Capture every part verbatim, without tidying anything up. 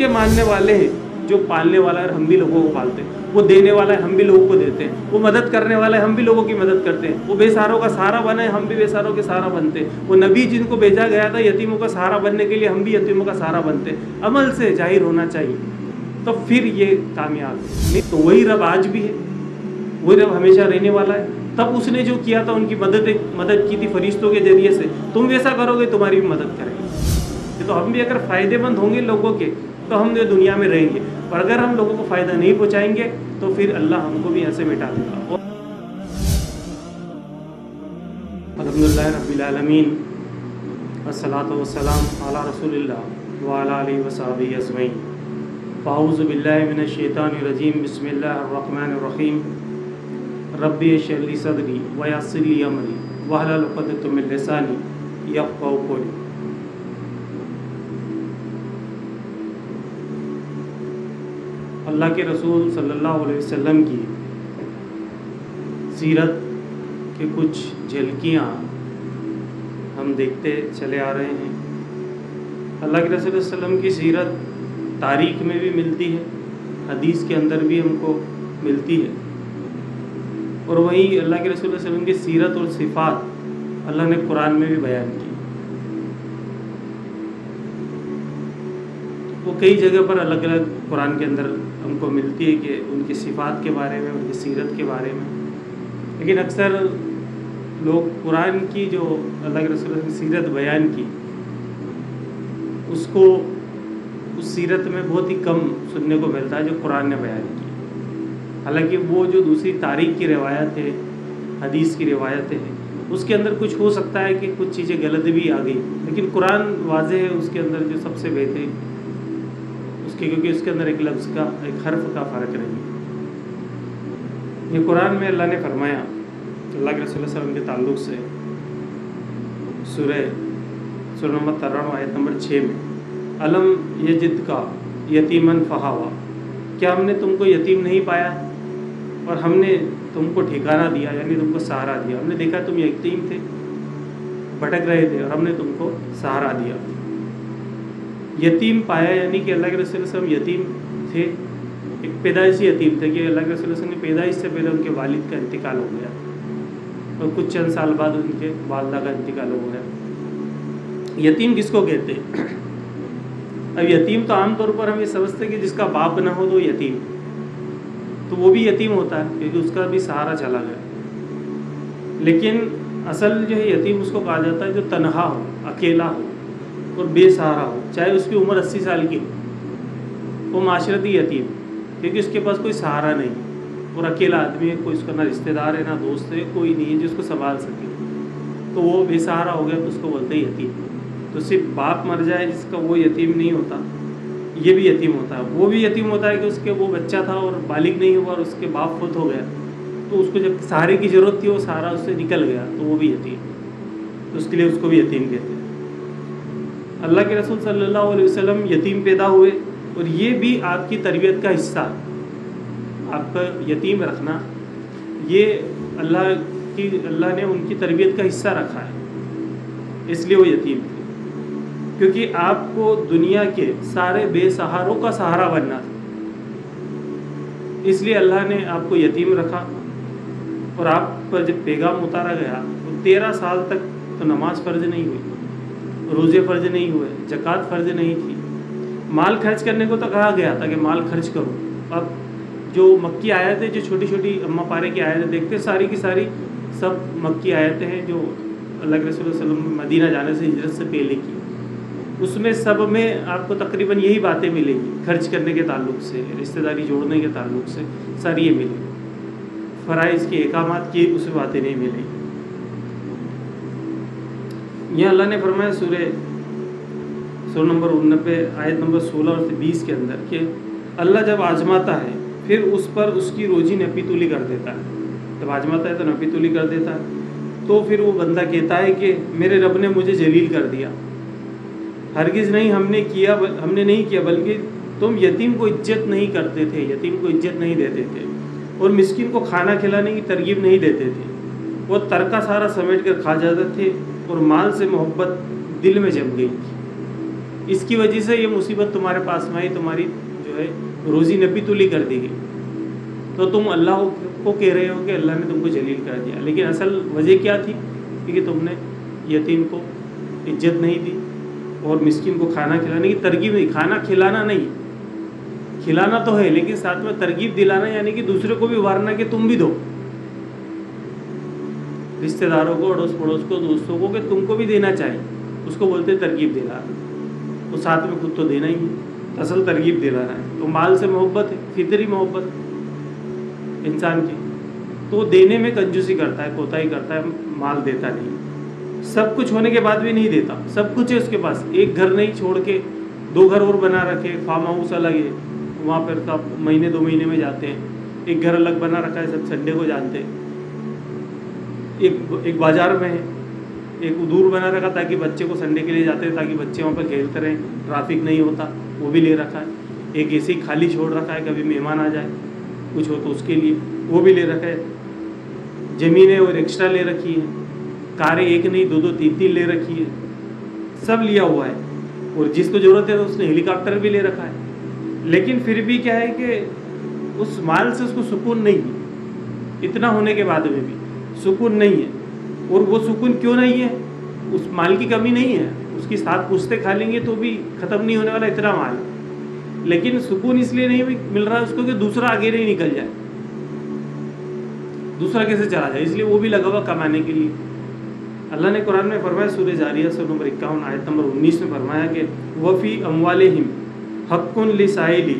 के मानने वाले हैं, जो पालने वाला है हम भी लोगों को पालते हैं, वो देने वाला है हम भी लोगों को देते हैं, वो मदद करने वाला है हम भी लोगों की मदद करते हैं, वो बेसहारों का सहारा बना है हम भी बेसहारों के सहारा बनते हैं, वो नबी जिनको भेजा गया था यतीमों का सहारा बनने के लिए हम भी यतीमों का सहारा बनते हैं। अमल से जाहिर होना चाहिए तो फिर ये कामयाब नहीं। तो वही रब आज भी है, वही रब हमेशा रहने वाला है। तब उसने जो किया था उनकी मदद मदद की थी फरिश्तों के जरिए से, तुम वैसा करोगे तुम्हारी भी मदद करेंगे। तो हम भी अगर फ़ायदेमंद होंगे लोगों के तो हम ये दुनिया में रहेंगे, और अगर हम लोगों को फ़ायदा नहीं पहुँचाएंगे तो फिर अल्लाह हमको भी यहाँ से मिटा देगा। और अल्हम्दुलिल्लाह रब्बिल आलमीन, अस्सलातु वस्सलाम अला रसूलिल्लाह व अला आलिहि व सहबिहि अजमईन। अऊज़ु बिल्लाहि मिनश शैतानिर रजीम, बिस्मिल्लाहिर रहमानिर रहीम। रब्बी इश्रह ली सदरी व यस्सिर ली अमरी वहलुल उक़दतम मिन लिसानी यफ़क़हू क़ौली। अल्लाह के रसूल सल्लल्लाहु अलैहि वसल्लम की सीरत के कुछ झलकियाँ हम देखते चले आ रहे हैं। अल्लाह के रसूल सल्लल्लाहु अलैहि वसल्लम की सीरत तारीख़ में भी मिलती है, हदीस के अंदर भी हमको मिलती है, और वहीं अल्लाह के रसूल सल्लल्लाहु अलैहि वसल्लम की सीरत और सिफ़ात अल्लाह ने कुरान में भी बयान की। वो कई जगह पर अलग अलग कुरान के अंदर हमको मिलती है कि उनकी सिफ़ात के बारे में, उनकी सीरत के बारे में। लेकिन अक्सर लोग कुरान की जो अल्लाह के रसूल सल्लल्लाहु अलैहि वसल्लम की सीरत बयान की उसको उस सीरत में बहुत ही कम सुनने को मिलता है जो कुरान ने बयान की। हालांकि वो जो दूसरी तारीख की रिवायत है, हदीस की रिवायतें हैं, उसके अंदर कुछ हो सकता है कि कुछ चीज़ें गलत भी आ गई, लेकिन कुरान वाज़े है उसके अंदर जो सबसे बेहतर उसके, क्योंकि उसके अंदर एक लफ्ज़ का, एक हर्फ का फ़र्क नहीं है। ये कुरान में अल्लाह ने फरमाया अल्लाह के रसूल सल्लल्लाहु अलैहि वसल्लम के ताल्लुक़ से सूरह सूरह नंबर तिरानवे आयत नंबर छः में, अलम यजिद का यतीमन फ़हावा, क्या हमने तुमको यतीम नहीं पाया और हमने तुमको ठिकाना दिया, यानी तुमको सहारा दिया। हमने देखा तुम यतीम थे, भटक रहे थे, और हमने तुमको सहारा दिया, यतीम पाया। यानी कि अल्लाह के रसूल सल्लल्लाहु अलैहि वसल्लम यतीम थे, एक पैदाइशी यतीम थे कि अल्लाह के रसूल सल्लल्लाहु अलैहि वसल्लम की पैदाइश से पहले उनके वालिद का इंतकाल हो गया और कुछ चंद साल बाद उनके वालदा का इंतकाल हो गया। यतीम किसको कहते हैं? अब यतीम तो आमतौर पर हम ये समझते हैं कि जिसका बाप ना हो तो यतीम, तो वो भी यतीम होता है क्योंकि उसका भी सहारा चला गया। लेकिन असल जो है यतीम उसको कहा जाता है जो तन्हा हो, अकेला हो और बेसहारा हो, चाहे उसकी उम्र अस्सी साल की हो, वो माशरती यतीम, क्योंकि उसके पास कोई सहारा नहीं और अकेला आदमी है, कोई उसका ना रिश्तेदार है ना दोस्त है, कोई नहीं है जिसको संभाल सके, तो वो बेसहारा हो गया तो उसको बोलते हैं यतीम। तो सिर्फ बाप मर जाए जिसका वो यतीम नहीं होता, ये भी यतीम होता है। वो भी यतीम होता है कि उसके वो बच्चा था और बालिग नहीं हुआ और उसके बाप फौत हो गया, तो उसको जब सहारे की ज़रूरत थी वो सहारा उससे निकल गया, तो वो भी यतीम, तो उसके लिए उसको भी यतीम कहते हैं। अल्लाह के रसूल सल्लल्लाहु अलैहि वसल्लम यतीम पैदा हुए, और ये भी आपकी तरबियत का हिस्सा, आपका यतीम रखना ये अल्लाह की अल्लाह ने उनकी तरबियत का हिस्सा रखा है, इसलिए वो यतीम थे। क्योंकि आपको दुनिया के सारे बेसहारों का सहारा बनना था, इसलिए अल्लाह ने आपको यतीम रखा। और आप पर जब पैगाम उतारा गया तो तेरह साल तक तो नमाज फ़र्ज नहीं हुई, रोज़े फ़र्ज नहीं हुए, ज़कात फ़र्ज नहीं थी, माल खर्च करने को तो कहा गया था कि माल खर्च करो। अब जो मक्की आयतें, जो छोटी छोटी अम्मा पारे की आयतें देखते, सारी की सारी सब मक्की आयतें हैं जो अल्लाह के रसूल सल्लल्लाहु अलैहि वसल्लम मदीना जाने से, हिजरत से पहले की। उसमें सब में आपको तकरीबन यही बातें मिलेंगी, खर्च करने के ताल्लुक से, रिश्तेदारी जोड़ने के ताल्लुक से, सारी ये मिलेंगी। फ़राइज़ के एकामात की उसमें बातें नहीं मिलेंगी। यह अल्लाह ने फरमाया सूरह सूरह नंबर उननबे आयत नंबर सोलह और बीस के अंदर कि अल्लाह जब आजमाता है फिर उस पर उसकी रोज़ी नपीतुली कर देता है। जब आजमाता है तो नपीतुली कर देता है, तो फिर वो बंदा कहता है कि मेरे रब ने मुझे जलील कर दिया। हरगिज़ नहीं, हमने किया, हमने नहीं किया, बल्कि तुम यतीम को इज्जत नहीं करते थे, यतीम को इज्जत नहीं देते थे, और मिस्किन को खाना खिलाने की तरगीब नहीं देते थे। वो तरका सारा समेट कर खा जाते थे और माल से मोहब्बत दिल में जम गई थी। इसकी वजह से ये मुसीबत तुम्हारे पास में आई, तुम्हारी जो है रोज़ी नपीतुली कर दी गई। तो तुम अल्लाह को कह रहे हो कि अल्लाह ने तुमको जलील कर दिया, लेकिन असल वजह क्या थी? क्योंकि तुमने यतीम को इज्जत नहीं दी और मिस्किन को खाना खिलाने की तरकीब नहीं, खाना खिलाना नहीं, खिलाना तो है लेकिन साथ में तरकीब दिलाना, यानी कि दूसरे को भी वारना कि तुम भी दो, रिश्तेदारों को, अड़ोस पड़ोस को, दोस्तों को, कि तुमको भी देना चाहिए, उसको बोलते तरकीब दिलाना, वो तो साथ में खुद तो देना ही है, असल तरकीब दिलाना है। तो माल से मोहब्बत है, फितरी मोहब्बत है इंसान की, तो वो देने में कंजूसी करता है, कोताही करता है, माल देता नहीं, सब कुछ होने के बाद भी नहीं देता। सब कुछ है उसके पास, एक घर नहीं छोड़ के दो घर और बना रखे, फार्म हाउस अलग है, वहाँ पर सब महीने दो महीने में जाते हैं, एक घर अलग बना रखा है, सब संडे को जानते हैं, एक एक बाज़ार में है, एक दूर बना रखा ताकि बच्चे को संडे के लिए जाते हैं ताकि बच्चे वहाँ पर खेलते रहें, ट्रैफिक नहीं होता, वो भी ले रखा है। एक ऐसे ही खाली छोड़ रखा है, कभी मेहमान आ जाए कुछ हो तो उसके लिए, वो भी ले रखा है। ज़मीनें और एक्स्ट्रा ले रखी है, कारें एक नहीं दो दो तीन तीन ले रखी है, सब लिया हुआ है, और जिसको ज़रूरत है तो उसने हेलीकॉप्टर भी ले रखा है। लेकिन फिर भी क्या है कि उस माल से उसको सुकून नहीं, इतना होने के बाद में भी सुकून नहीं है। और वो सुकून क्यों नहीं है? उस माल की कमी नहीं है, उसकी साथ पुश्ते खा लेंगे तो भी ख़त्म नहीं होने वाला इतना माल है, लेकिन सुकून इसलिए नहीं मिल रहा है उसको कि दूसरा आगे नहीं निकल जाए, दूसरा कैसे चला जाए, इसलिए वो भी लगा हुआ कमाने के लिए। अल्लाह ने कुरान में फरमाया, सूरह जारिया सूरह नंबर इक्यावन आयत नंबर उन्नीस में फरमाया कि वफ़ी अम्वालिहिम हक़्क़ुन लिस्साइली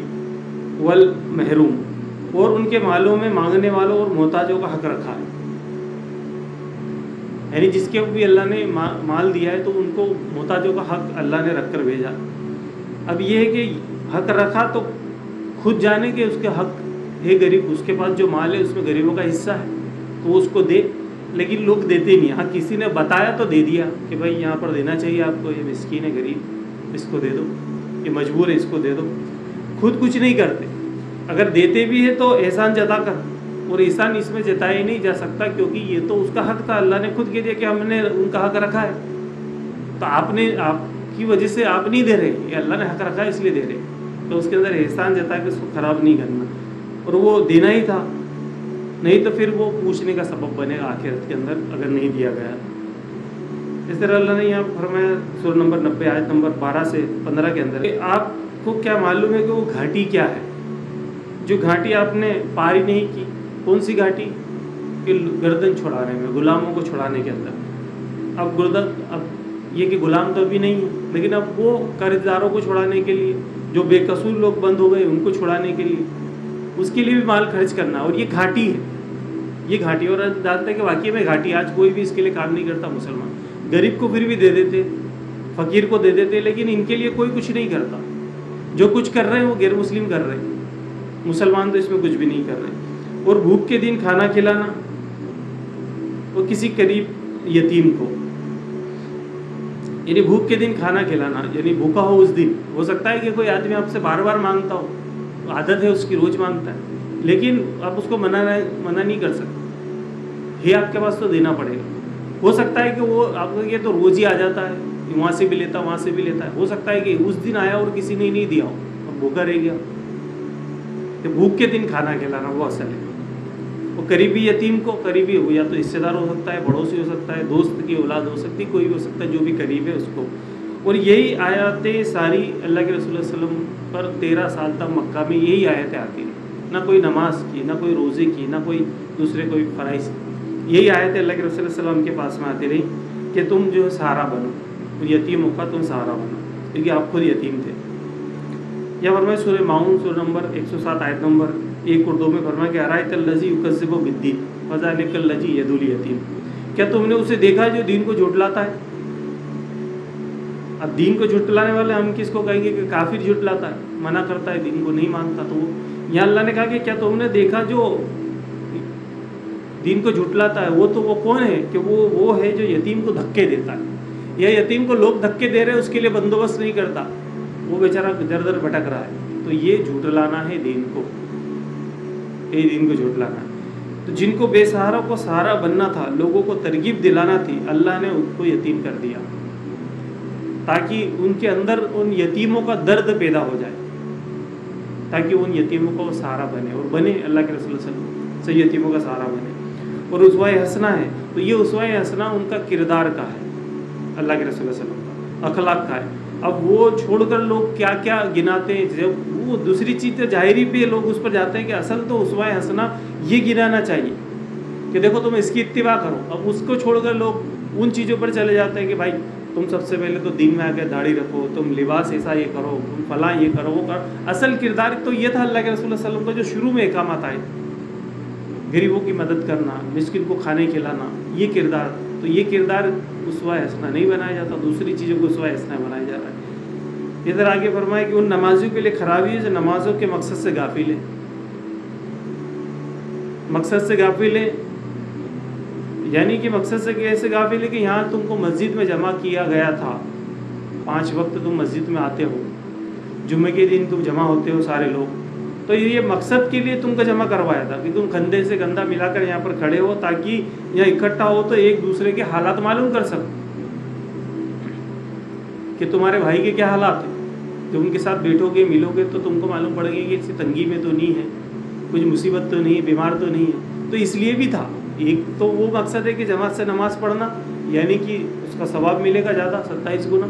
वल महरूम, और उनके मालों में मांगने वालों और मोहताजों का हक़ रखा है, यानी जिसके भी अल्लाह ने मा, माल दिया है तो उनको मोहताजों का हक़ अल्लाह ने रख कर भेजा। अब ये है कि हक़ रखा तो खुद जाने के उसके हक़ है, गरीब उसके पास जो माल है उसमें गरीबों का हिस्सा है तो उसको दे, लेकिन लोग देते नहीं। हाँ, किसी ने बताया तो दे दिया कि भाई यहाँ पर देना चाहिए आपको, ये मिस्कीन है गरीब, इसको दे दो, ये मजबूर है इसको दे दो, खुद कुछ नहीं करते। अगर देते भी है तो एहसान जता कर, और एहसान इसमें जताया ही नहीं जा सकता क्योंकि ये तो उसका हक़ था, अल्लाह ने खुद कह दिया कि हमने उनका हक़ रखा है, तो आपने आपकी वजह से आप नहीं दे रहे, ये अल्लाह ने हक़ रखा है इसलिए दे रहे, तो उसके अंदर एहसान जता के उसको ख़राब नहीं करना, और वो देना ही था, नहीं तो फिर वो पूछने का सबब बनेगा आखिरत के अंदर अगर नहीं दिया गया। इस तरह अल्लाह ने यहाँ फरमाया सूरह नंबर नब्बे आयत नंबर बारह से पंद्रह के अंदर, आपको क्या मालूम है कि वो घाटी क्या है जो घाटी आपने पारी नहीं की? कौन सी घाटी? कि गर्दन छुड़ाने में, गुलामों को छुड़ाने के अंदर। अब गर्दन, अब ये कि गुलाम तो अभी नहीं है, लेकिन अब वो कर्जदारों को छुड़ाने के लिए, जो बेकसूर लोग बंद हो गए उनको छुड़ाने के लिए, उसके लिए भी माल खर्च करना, और ये घाटी है, ये घाटी। और जानते हैं कि वाकई में घाटी, आज कोई भी इसके लिए काम नहीं करता मुसलमान, गरीब को फिर भी दे देते, फ़कीर को दे देते, लेकिन इनके लिए कोई कुछ नहीं करता, जो कुछ कर रहे हैं वो गैर मुस्लिम कर रहे हैं, मुसलमान तो इसमें कुछ भी नहीं कर रहे। और भूख के दिन खाना खिलाना, और किसी करीब यतीम को, यानी भूख के दिन खाना खिलाना, यानी भूखा हो उस दिन, हो सकता है कि कोई आदमी आपसे बार बार मांगता हो, आदत है उसकी, रोज़ मांगता है, लेकिन आप उसको मना मना नहीं कर सकते, ये आपके पास तो देना पड़ेगा। हो सकता है कि वो आपको ये तो रोज़ ही आ जाता है, वहाँ से भी लेता वहाँ से भी लेता है, हो सकता है कि उस दिन आया और किसी ने नहीं दिया हो, अब भूखा रह गया, तो भूख के दिन खाना खिलाना वो असल है। वो करीबी यतीम को, करीबी हो या तो रिश्तेदार हो सकता है, पड़ोसी हो सकता है, दोस्त की औलाद हो सकती है, कोई भी हो सकता है जो भी करीब है उसको। और यही आयतें सारी अल्लाह के रसूल सल्लल्लाहु अलैहि वसल्लम पर तेरह साल तक मक्का में यही आयतें आती रही, ना कोई नमाज की, ना कोई रोज़े की, ना कोई दूसरे कोई फ़राइज़, यही आयतें अल्लाह के रसूल सल्लल्लाहु अलैहि वसल्लम के पास में आती रही कि तुम जो सहारा बनो, यतीमों का तुम सहारा बनो, क्योंकि आप खुद यतीम थे। यह फरमाया सूरह माऊन सूरह नंबर एक सौ सात आयत नंबर एक और दो में फरमाया कि अरायतल्लज़ी युकज़्ज़िबु बिद्दीन फ़ज़ालिकल्लज़ी यदुल यतीम, क्या तुमने उसे देखा जो दीन को झुटलाता है? अब दीन को झुटलाने वाले हम किसको कहेंगे कि काफिर झुटलाता है, मना करता है, दीन को नहीं मानता। तो वो यहाँ अल्लाह ने कहा कि क्या तुमने देखा जो दीन को झुटलाता है, वो तो वो कौन है कि वो वो है जो यतीम को धक्के देता है, या यतीम को लोग धक्के दे रहे हैं उसके लिए बंदोबस्त नहीं करता, वो बेचारा दर दर भटक रहा है, तो ये झुटलाना है दीन को, ये दीन को झुटलाना है। तो जिनको बेसहारा को सहारा बनना था, लोगों को तरगीब दिलाना थी, अल्लाह ने उनको यतीम कर दिया। ताकि उनके अंदर उन यतीमों का दर्द पैदा हो जाए, ताकि उन यतीमों का सहारा बने और बने अल्लाह के रसूल सल्लल्लाहु अलैहि वसल्लम से यतीमों का सहारा बने। और उसवाए हसना है, तो ये उसवाए हसना उनका किरदार का है, अल्लाह के रसूल सल्लल्लाहु अलैहि वसल्लम का अखलाक का है। अब वो छोड़कर लोग क्या क्या गिनाते हैं, जब वो दूसरी चीज़ जाहिरी पे लोग उस पर जाते हैं कि असल तो उसवाए हसना ये गिनाना चाहिए कि देखो तुम इसकी इत्तिबा करो। अब उसको छोड़कर लोग उन चीज़ों पर चले जाते हैं कि भाई तुम सबसे पहले तो दिन में आकर दाढ़ी रखो, तुम लिबास ऐसा ये करो, तुम फलां ये करो वो करो। असल किरदार तो ये था अल्लाह के रसूल सल्लल्लाहु अलैहि वसल्लम का जो शुरू में इकामत आए, गरीबों की मदद करना, मिस्किन को खाने खिलाना, ये किरदार, तो ये किरदार उसवाए हसना नहीं बनाया जाता, दूसरी चीज़ों को उसवाए हसना बनाया जा रहा है। इधर आगे फरमाया कि उन नमाजियों के लिए खराबी है जो नमाजों के मकसद से गाफिल है, मकसद से गाफिल है, यानी कि मकसद से कैसे गाफिल है कि यहाँ तुमको मस्जिद में जमा किया गया था, पांच वक्त तुम मस्जिद में आते हो, जुम्मे के दिन तुम जमा होते हो सारे लोग, तो ये मकसद के लिए तुमको जमा करवाया था कि तुम कंधे से कंधा मिलाकर यहाँ पर खड़े हो ताकि यहाँ इकट्ठा हो तो एक दूसरे के हालात मालूम कर सको कि तुम्हारे भाई के क्या हालात है। जब उनके साथ बैठोगे मिलोगे तो तुमको मालूम पड़ेगा कि किसी तंगी में तो नहीं है, कुछ मुसीबत तो नहीं है, बीमार तो नहीं है। तो इसलिए भी था, एक तो वो मकसद है कि जमात से नमाज पढ़ना यानी कि उसका सवाब मिलेगा ज़्यादा सत्ताईस गुना।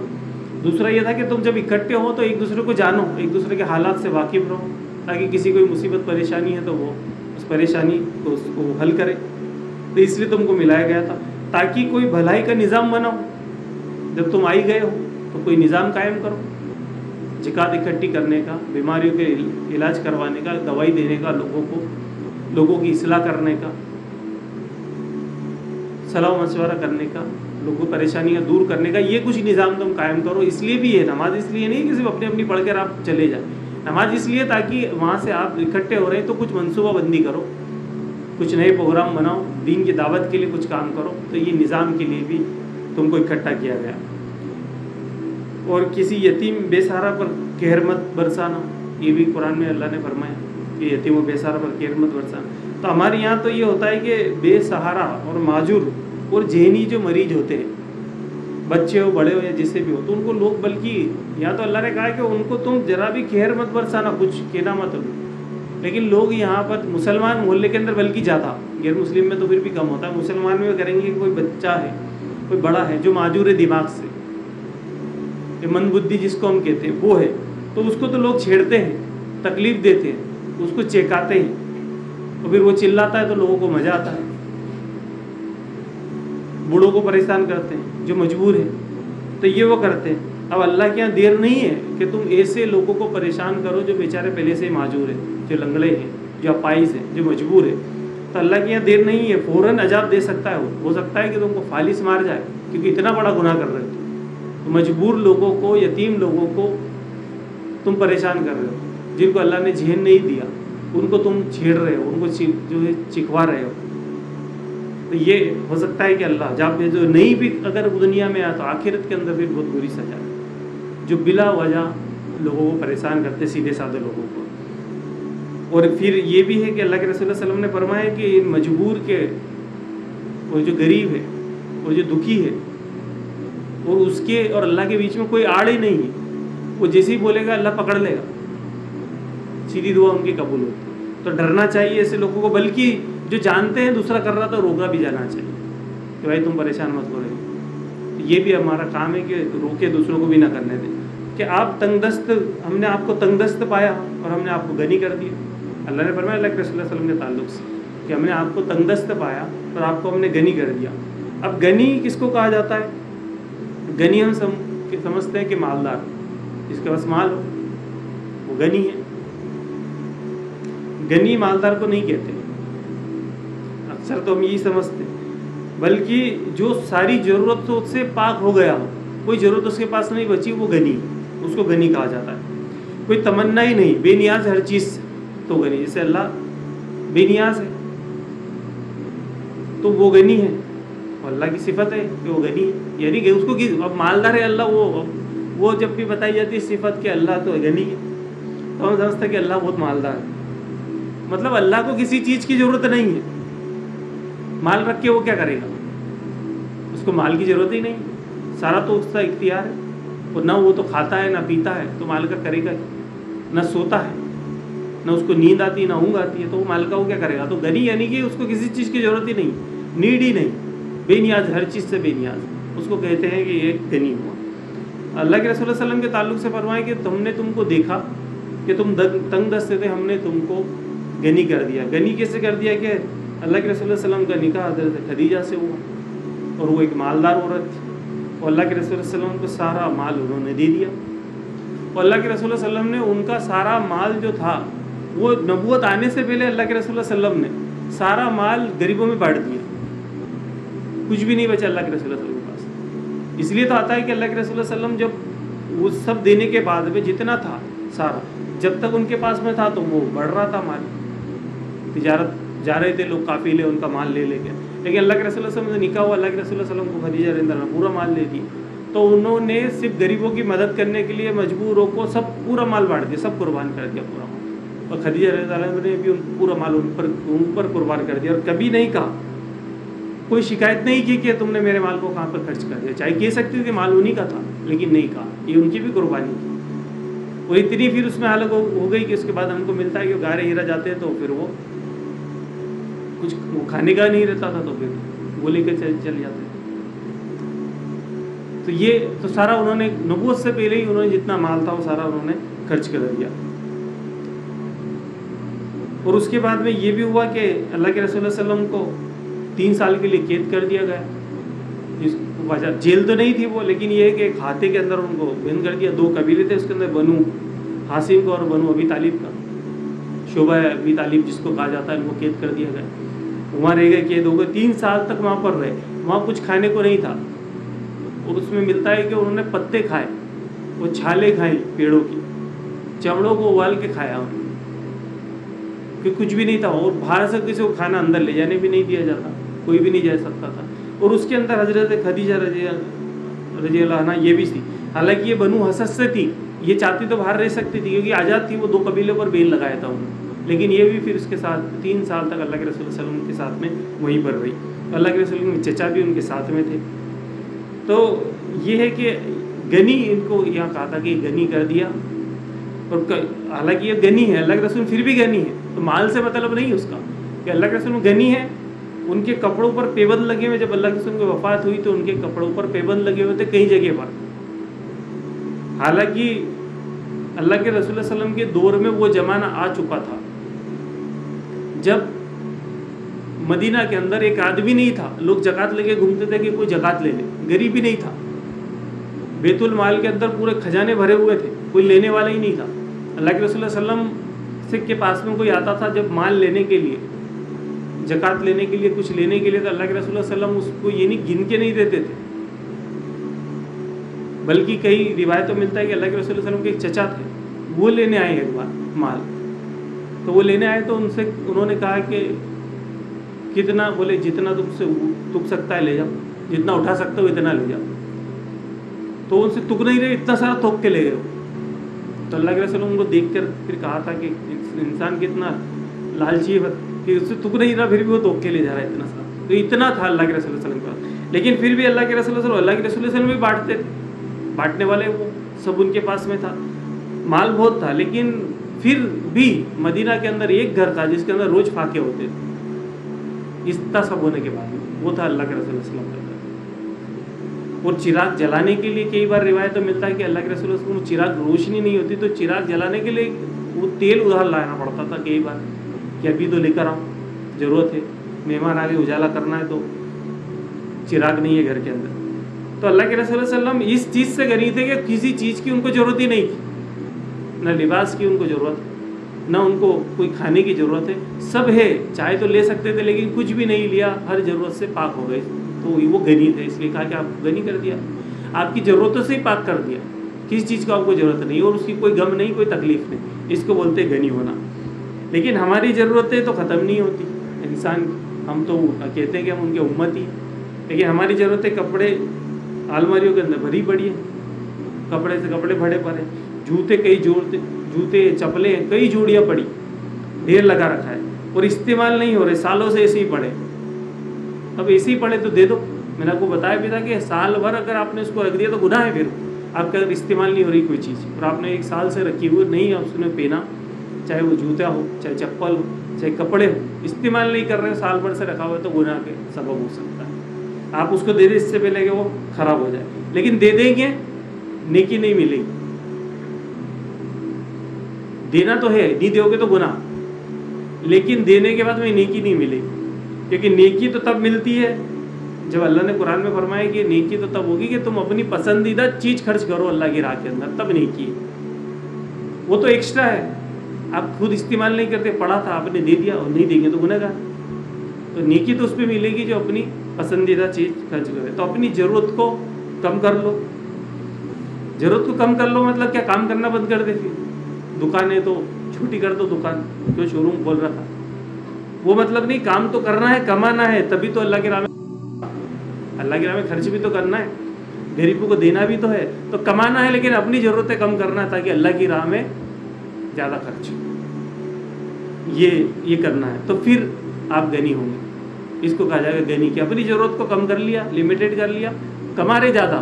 दूसरा ये था कि तुम जब इकट्ठे हो तो एक दूसरे को जानो, एक दूसरे के हालात से वाकिफ़ रहो ताकि किसी कोई मुसीबत परेशानी है तो वो उस परेशानी को उसको हल करे, तो इसलिए तुमको मिलाया गया था ताकि कोई भलाई का निज़ाम बनाओ। जब तुम आई गए हो तो कोई निज़ाम कायम करो, जिकात इकट्ठी करने का, बीमारियों के इलाज करवाने का, दवाई देने का, लोगों को लोगों की इस्लाह करने का, सलाह मशवरा करने का, लोगों की परेशानियाँ दूर करने का, ये कुछ निज़ाम तुम कायम करो। इसलिए भी है नमाज, इसलिए नहीं कि सिर्फ अपनी अपनी पढ़ कर आप चले जाए, नमाज इसलिए ताकि वहाँ से आप इकट्ठे हो रहे हैं तो कुछ मनसूबाबंदी करो, कुछ नए प्रोग्राम बनाओ, दीन की दावत के लिए कुछ काम करो, तो ये निज़ाम के लिए भी तुमको इकट्ठा किया गया। और किसी यतीम बेसहारा पर कहर मत बरसाना, ये भी कुरान में अल्लाह ने फरमाया कि यतीम बेसहारा पर कहर मत बरसाना। तो हमारे यहाँ तो ये होता है कि बेसहारा और माजूर और जहनी जो मरीज होते हैं, बच्चे हो बड़े हो या जिसे भी हो, तो उनको लोग बल्कि यहाँ तो अल्लाह ने कहा है कि उनको तुम जरा भी कहर मत बरसाना, कुछ कहना मत हो, लेकिन लोग यहाँ पर मुसलमान मोहल्ले के अंदर बल्कि ज़्यादा, गैर मुस्लिम में तो फिर भी कम होता है, मुसलमान में करेंगे कि कोई बच्चा है कोई बड़ा है जो माजूर है दिमाग से, मंदबुद्धि जिसको हम कहते हैं वो है, तो उसको तो लोग छेड़ते हैं, तकलीफ़ देते हैं, उसको चेकाते हैं, और फिर वो चिल्लाता है तो लोगों को मज़ा आता है। बूढ़ों को परेशान करते हैं जो मजबूर हैं, तो ये वो करते हैं। अब अल्लाह के यहाँ देर नहीं है कि तुम ऐसे लोगों को परेशान करो जो बेचारे पहले से ही माजूर हैं, जो लंगड़े हैं, जो अपाइज हैं, जो मजबूर है, तो अल्लाह के यहाँ देर नहीं है, फ़ौरन अजाब दे सकता है। हो सकता है कि तुमको फालिस मार जाए क्योंकि इतना बड़ा गुनाह कर रहे हो, तो मजबूर लोगों को, यतीम लोगों को तुम परेशान कर रहे हो, जिनको अल्लाह ने जहन नहीं दिया उनको तुम छेड़ रहे हो, उनको जो है चिखवा रहे हो, तो ये हो सकता है कि अल्लाह जब जो नहीं भी अगर दुनिया में आया तो आखिरत के अंदर फिर बहुत बुरी सजा है, जो बिला वजह लोगों को परेशान करते, सीधे साधे लोगों को। और फिर ये भी है कि अल्लाह के रसूल सल्लल्लाहु अलैहि वसल्लम ने फरमाया कि इन मजबूर के और जो गरीब है और जो दुखी है और उसके और अल्लाह के बीच में कोई आड़ ही नहीं है, वो जैसे ही बोलेगा अल्लाह पकड़ लेगा, सीधी दुआ उनकी कबूल होती है। तो डरना चाहिए ऐसे लोगों को, बल्कि जो जानते हैं दूसरा कर रहा था रोका भी जाना चाहिए कि भाई तुम परेशान मत हो रहे। ये भी हमारा काम है कि रोके, दूसरों को भी ना करने दें कि आप तंगदस्त, हमने आपको तंगदस्त पाया और हमने आपको गनी कर दिया। अल्लाह ने फरमाया अल्लाह के रसूल सल्लल्लाहु अलैहि वसल्लम के ताल्लुक़ से कि हमने आपको तंगदस्त पाया और आपको हमने गनी कर दिया। अब गनी किसको कहा जाता है? गनी हम समझते हैं कि मालदार, जिसके पास माल हो वो गनी है। गनी मालदार को नहीं कहते, अक्सर तो हम यही समझते, बल्कि जो सारी ज़रूरतों से पाक हो गया हो, कोई ज़रूरत उसके पास नहीं बची, वो गनी, उसको गनी कहा जाता है। कोई तमन्ना ही नहीं, बेनियाज हर चीज़ तो गनी, जैसे अल्लाह बेनियाज है तो वो गनी है, अल्लाह की सिफत है कि वो गनी है, यानी कि उसको कि अब मालदार है अल्लाह, वो वो जब भी बताई जाती है सिफत कि अल्लाह तो गनी है, तो हम समझते हैं कि अल्लाह बहुत मालदार है, मतलब अल्लाह को किसी चीज़ की ज़रूरत नहीं है। माल रख के वो क्या करेगा, उसको माल की ज़रूरत ही नहीं, सारा तो उसका इख्तियार है, और ना वो तो खाता है ना पीता है, तो मालिका करेगा ना, सोता है ना, उसको नींद आती ना ऊँग आती है, तो वो मालिका वो क्या करेगा। तो गनी यानी कि उसको किसी चीज़ की ज़रूरत ही नहीं, नीड ही नहीं, बेनियाज, हर चीज़ से बेनियाज, उसको कहते हैं कि ये गनी हुआ। अल्लाह के रसूल सल्लल्लाहु अलैहि वसल्लम के ताल्लुक़ से फरमाएँ कि तुमने तुमको देखा कि तुम तंग दस्ते थे, हमने तुमको गनी कर दिया। गनी कैसे कर दिया कि अल्लाह के रसूल सल्लल्लाहु अलैहि वसल्लम का निकाह हज़रत खदीजा से हुआ और वो एक मालदार औरत थी, और अल्लाह के रसूल सल्लल्लाहु अलैहि वसल्लम को सारा माल उन्होंने दे दिया, और अल्लाह के रसूल सल्लल्लाहु अलैहि वसल्लम ने उनका सारा माल जो था वो नबूवत आने से पहले अल्लाह के रसूल सल्लल्लाहु अलैहि वसल्लम ने सारा माल गरीबों में बांट दिया, कुछ भी नहीं बचा अल्लाह के रसूल सल्लल्लाहु अलैहि वसल्लम के पास। इसलिए तो आता है कि अल्लाह के रसूल सल्लल्लाहु अलैहि वसल्लम जब वो सब देने के बाद में जितना था सारा जब तक उनके पास में था तो वो बढ़ रहा था माल, तिजारत जा रहे थे लोग काफ़िले उनका माल ले लेके, लेकिन अल्लाह के रसूल सल्लल्लाहु अलैहि वसल्लम से निकाह हुआ, अल्लाह के रसूल सल्लल्लाहु अलैहि वसल्लम को खदीजा रज़ियल्लाहु अन्हा पूरा माल ले दिया, तो उन्होंने सिर्फ गरीबों की मदद करने के लिए मजबूरों को सब पूरा माल बांट दिया, सब कुर्बान कर दिया पूरा माल, और खदीजा रज़ियल्लाहु अन्हा ने भी उन पूरा माल उन पर उन पर कुर्बान कर दिया, और कभी नहीं कहा, कोई शिकायत नहीं की कि तुमने मेरे माल को कहाँ पर खर्च कर दिया, चाहे कह सकती थी माल उन्हीं का था लेकिन नहीं कहा, ये उनकी भी कुर्बानी थी। और इतनी फिर उसमें हालत हो गई कि उसके बाद हमको मिलता है कि गारे हीरा जाते हैं तो फिर वो कुछ वो खाने का नहीं रहता था तो फिर वो लेकर चल चले जाते थे। तो ये तो सारा उन्होंने नबूवत से पहले ही उन्होंने जितना माल था वो सारा उन्होंने खर्च कर दिया। और उसके बाद में ये भी हुआ कि अल्लाह के रसूल सल्लल्लाहु अलैहि वसल्लम को तीन साल के लिए कैद कर दिया गया, जिस वजह जेल तो नहीं थी वो, लेकिन ये है कि एक हाथे के अंदर उनको बंद कर दिया। दो कबीले थे उसके अंदर, बनू हासिम का और बनू अभी तालिब का, शोबा अभी तालिब जिसको कहा जाता है, उनको कैद कर दिया गया। वहाँ रह गए, कैद हो गए, तीन साल तक वहाँ पर रहे, वहाँ कुछ खाने को नहीं था। और उसमें मिलता है कि उन्होंने पत्ते खाए, वो छाले खाए पेड़ों की, चमड़ों को उबाल के खाया उन्होंने, क्योंकि कुछ भी नहीं था और बाहर से किसी को खाना अंदर ले जाने भी नहीं दिया जाता, कोई भी नहीं जा सकता था। और उसके अंदर हजरत खदीजा रज़ियल्लाहु अन्हा ये भी थी, हालांकि ये बनू हसस से थी, ये चाहती तो बाहर रह सकती थी क्योंकि आज़ाद थी, वो दो कबीलों पर बेल लगाया था उन्होंने, लेकिन ये भी फिर उसके साथ तीन साल तक अल्लाह के रसूल सल्लल्लाहु अलैहि वसल्लम के साथ में वहीं पर रही। अल्लाह के रसूल के चचा भी उनके साथ में थे। तो ये है कि गनी इनको यहाँ कहा था कि गनी कर दिया, और हालांकि ये गनी है अल्लाह के रसूल, फिर भी गनी है तो माल से मतलब नहीं उसका कि अल्लाह के रसूल गनी है। उनके कपड़ों पर पेबंद लगे हुए, जब अल्लाह के रसूल की वफ़ात हुई तो उनके कपड़ों पर पेबंद लगे हुए थे कई जगह पर। हालाँकि अल्लाह के रसूल सल्लल्लाहु अलैहि वसल्लम के दौर में वो ज़माना आ चुका था जब मदीना के अंदर एक आदमी नहीं था, लोग ज़कात लेके घूमते थे कि कोई ज़कात ले ले, गरीब ही नहीं था। बैतुल माल के अंदर पूरे खजाने भरे हुए थे, कोई लेने वाला ही नहीं था। अल्लाह के रसूल सल्लल्लाहु अलैहि वसल्लम से के पास में कोई आता था जब माल लेने के लिए, ज़कात लेने के लिए, कुछ लेने के लिए, तो अल्लाह के रसूल सल्लल्लाहु अलैहि वसल्लम उसको ये नहीं गिन के नहीं देते थे। बल्कि कई रिवायतों में मिलता है कि अल्लाह के रसूल सल्लल्लाहु अलैहि वसल्लम के एक चचा थे, वो लेने आए एक बार माल, तो वो लेने आए तो उनसे उन्होंने कहा कि कितना, बोले जितना तुमसे तुक सकता है ले जाओ, जितना उठा सकते हो इतना ले जाओ। तो उनसे तुक नहीं रहे, इतना सारा थोक के ले गए। तो अल्लाह के रसूल उनको देख कर फिर कहा था कि इंसान कितना लालची है कि उससे तुक नहीं रहा फिर भी वो थोक के ले जा रहा है इतना सारा। तो इतना था अल्लाह के रसूल सल्लल्लाहु अलैहि वसल्लम का, लेकिन फिर भी अल्लाह के रसूल सल्लल्लाहु अलैहि वसल्लम सल्लल्लाहु भी बांटते थे, बांटने वाले वो सब उनके पास में था, माल बहुत था। लेकिन फिर भी मदीना के अंदर एक घर था जिसके अंदर रोज़ फाके होते थे, इतना सब होने के बाद वो था अल्लाह के रसूल सल्लल्लाहु अलैहि वसल्लम। और चिराग जलाने के लिए कई बार रिवायत तो मिलता है कि अल्लाह के रसूल सल्लल्लाहु अलैहि वसल्लम चिराग रोशनी नहीं होती तो चिराग जलाने के लिए वो तेल उधार लाना पड़ता था कई बार कि अभी तो लेकर आओ, ज़रूरत है, मेहमान आगे उजाला करना है तो चिराग नहीं है घर के अंदर। तो अल्लाह के रसूल सल्लल्लाहु अलैहि वसल्लम इस चीज़ से गनी थे कि किसी चीज़ की उनको ज़रूरत ही नहीं थी, ना लिबास की उनको ज़रूरत है, ना उनको कोई खाने की ज़रूरत है, सब है, चाहे तो ले सकते थे लेकिन कुछ भी नहीं लिया, हर ज़रूरत से पाक हो गए। तो वो गनी थे, इसलिए कहा कि आप गनी कर दिया, आपकी ज़रूरतों से ही पाक कर दिया, किसी चीज़ को आपको ज़रूरत नहीं और उसकी कोई गम नहीं, कोई तकलीफ़ नहीं, इसको बोलते गनी होना। लेकिन हमारी ज़रूरतें तो ख़त्म नहीं होती इंसान की, हम तो कहते हैं कि हम उनके उम्मत ही, लेकिन हमारी ज़रूरतें कपड़े आलमारियों के अंदर भरी पड़ी है, कपड़े से कपड़े भरे पड़े, जूते कई जोड़ते जूते चपले कई जोड़ियाँ पड़ी, ढेर लगा रखा है और इस्तेमाल नहीं हो रहे, सालों से ऐसे ही पड़े। अब ऐसे ही पड़े तो दे दो, मैंने आपको बताया भी था कि साल भर अगर आपने उसको रख दिया तो गुनाह है, फिर आपका इस्तेमाल नहीं हो रही कोई चीज़ और आपने एक साल से रखी हुई नहीं, आप उसने पहना, चाहे वो जूता हो, चाहे चप्पल हो, चाहे कपड़े हो, इस्तेमाल नहीं कर रहे हो, साल भर से रखा हुआ, तो गुनाह के सबब हो सकता है। आप उसको दे दें इससे पहले कि वो ख़राब हो जाए, लेकिन दे देंगे नेकी नहीं मिलेगी। देना तो है, नहीं दोगे तो गुनाह, लेकिन देने के बाद में नेकी नहीं मिलेगी, क्योंकि नेकी तो तब मिलती है जब अल्लाह ने कुरान में फरमाया कि नेकी तो तब होगी कि तुम अपनी पसंदीदा चीज़ खर्च करो अल्लाह की राह के अंदर, तब नेकी है। वो तो एक्स्ट्रा है, आप खुद इस्तेमाल नहीं करते, पढ़ा था आपने दे दिया और नहीं देंगे तो गुनाह। तो नेकी तो उस पर मिलेगी जो अपनी पसंदीदा चीज़ खर्च करे। तो अपनी ज़रूरत को कम कर लो। ज़रूरत को कम कर लो मतलब क्या, काम करना बंद कर दे, फिर दुकान है तो छुट्टी कर दो दुकान, जो शोरूम बोल रहा था वो मतलब नहीं। काम तो करना है, कमाना है, तभी तो अल्लाह के राह में अल्लाह के राह में खर्च भी तो करना है, गरीबों को देना भी तो है, तो कमाना है लेकिन अपनी ज़रूरतें कम करना है ताकि अल्लाह की राह में ज़्यादा खर्च हो, ये ये करना है, तो फिर आप गनी होंगे। इसको कहा जाएगा गनी, कि अपनी ज़रूरत को कम कर लिया, लिमिटेड कर लिया, कमा रहे ज़्यादा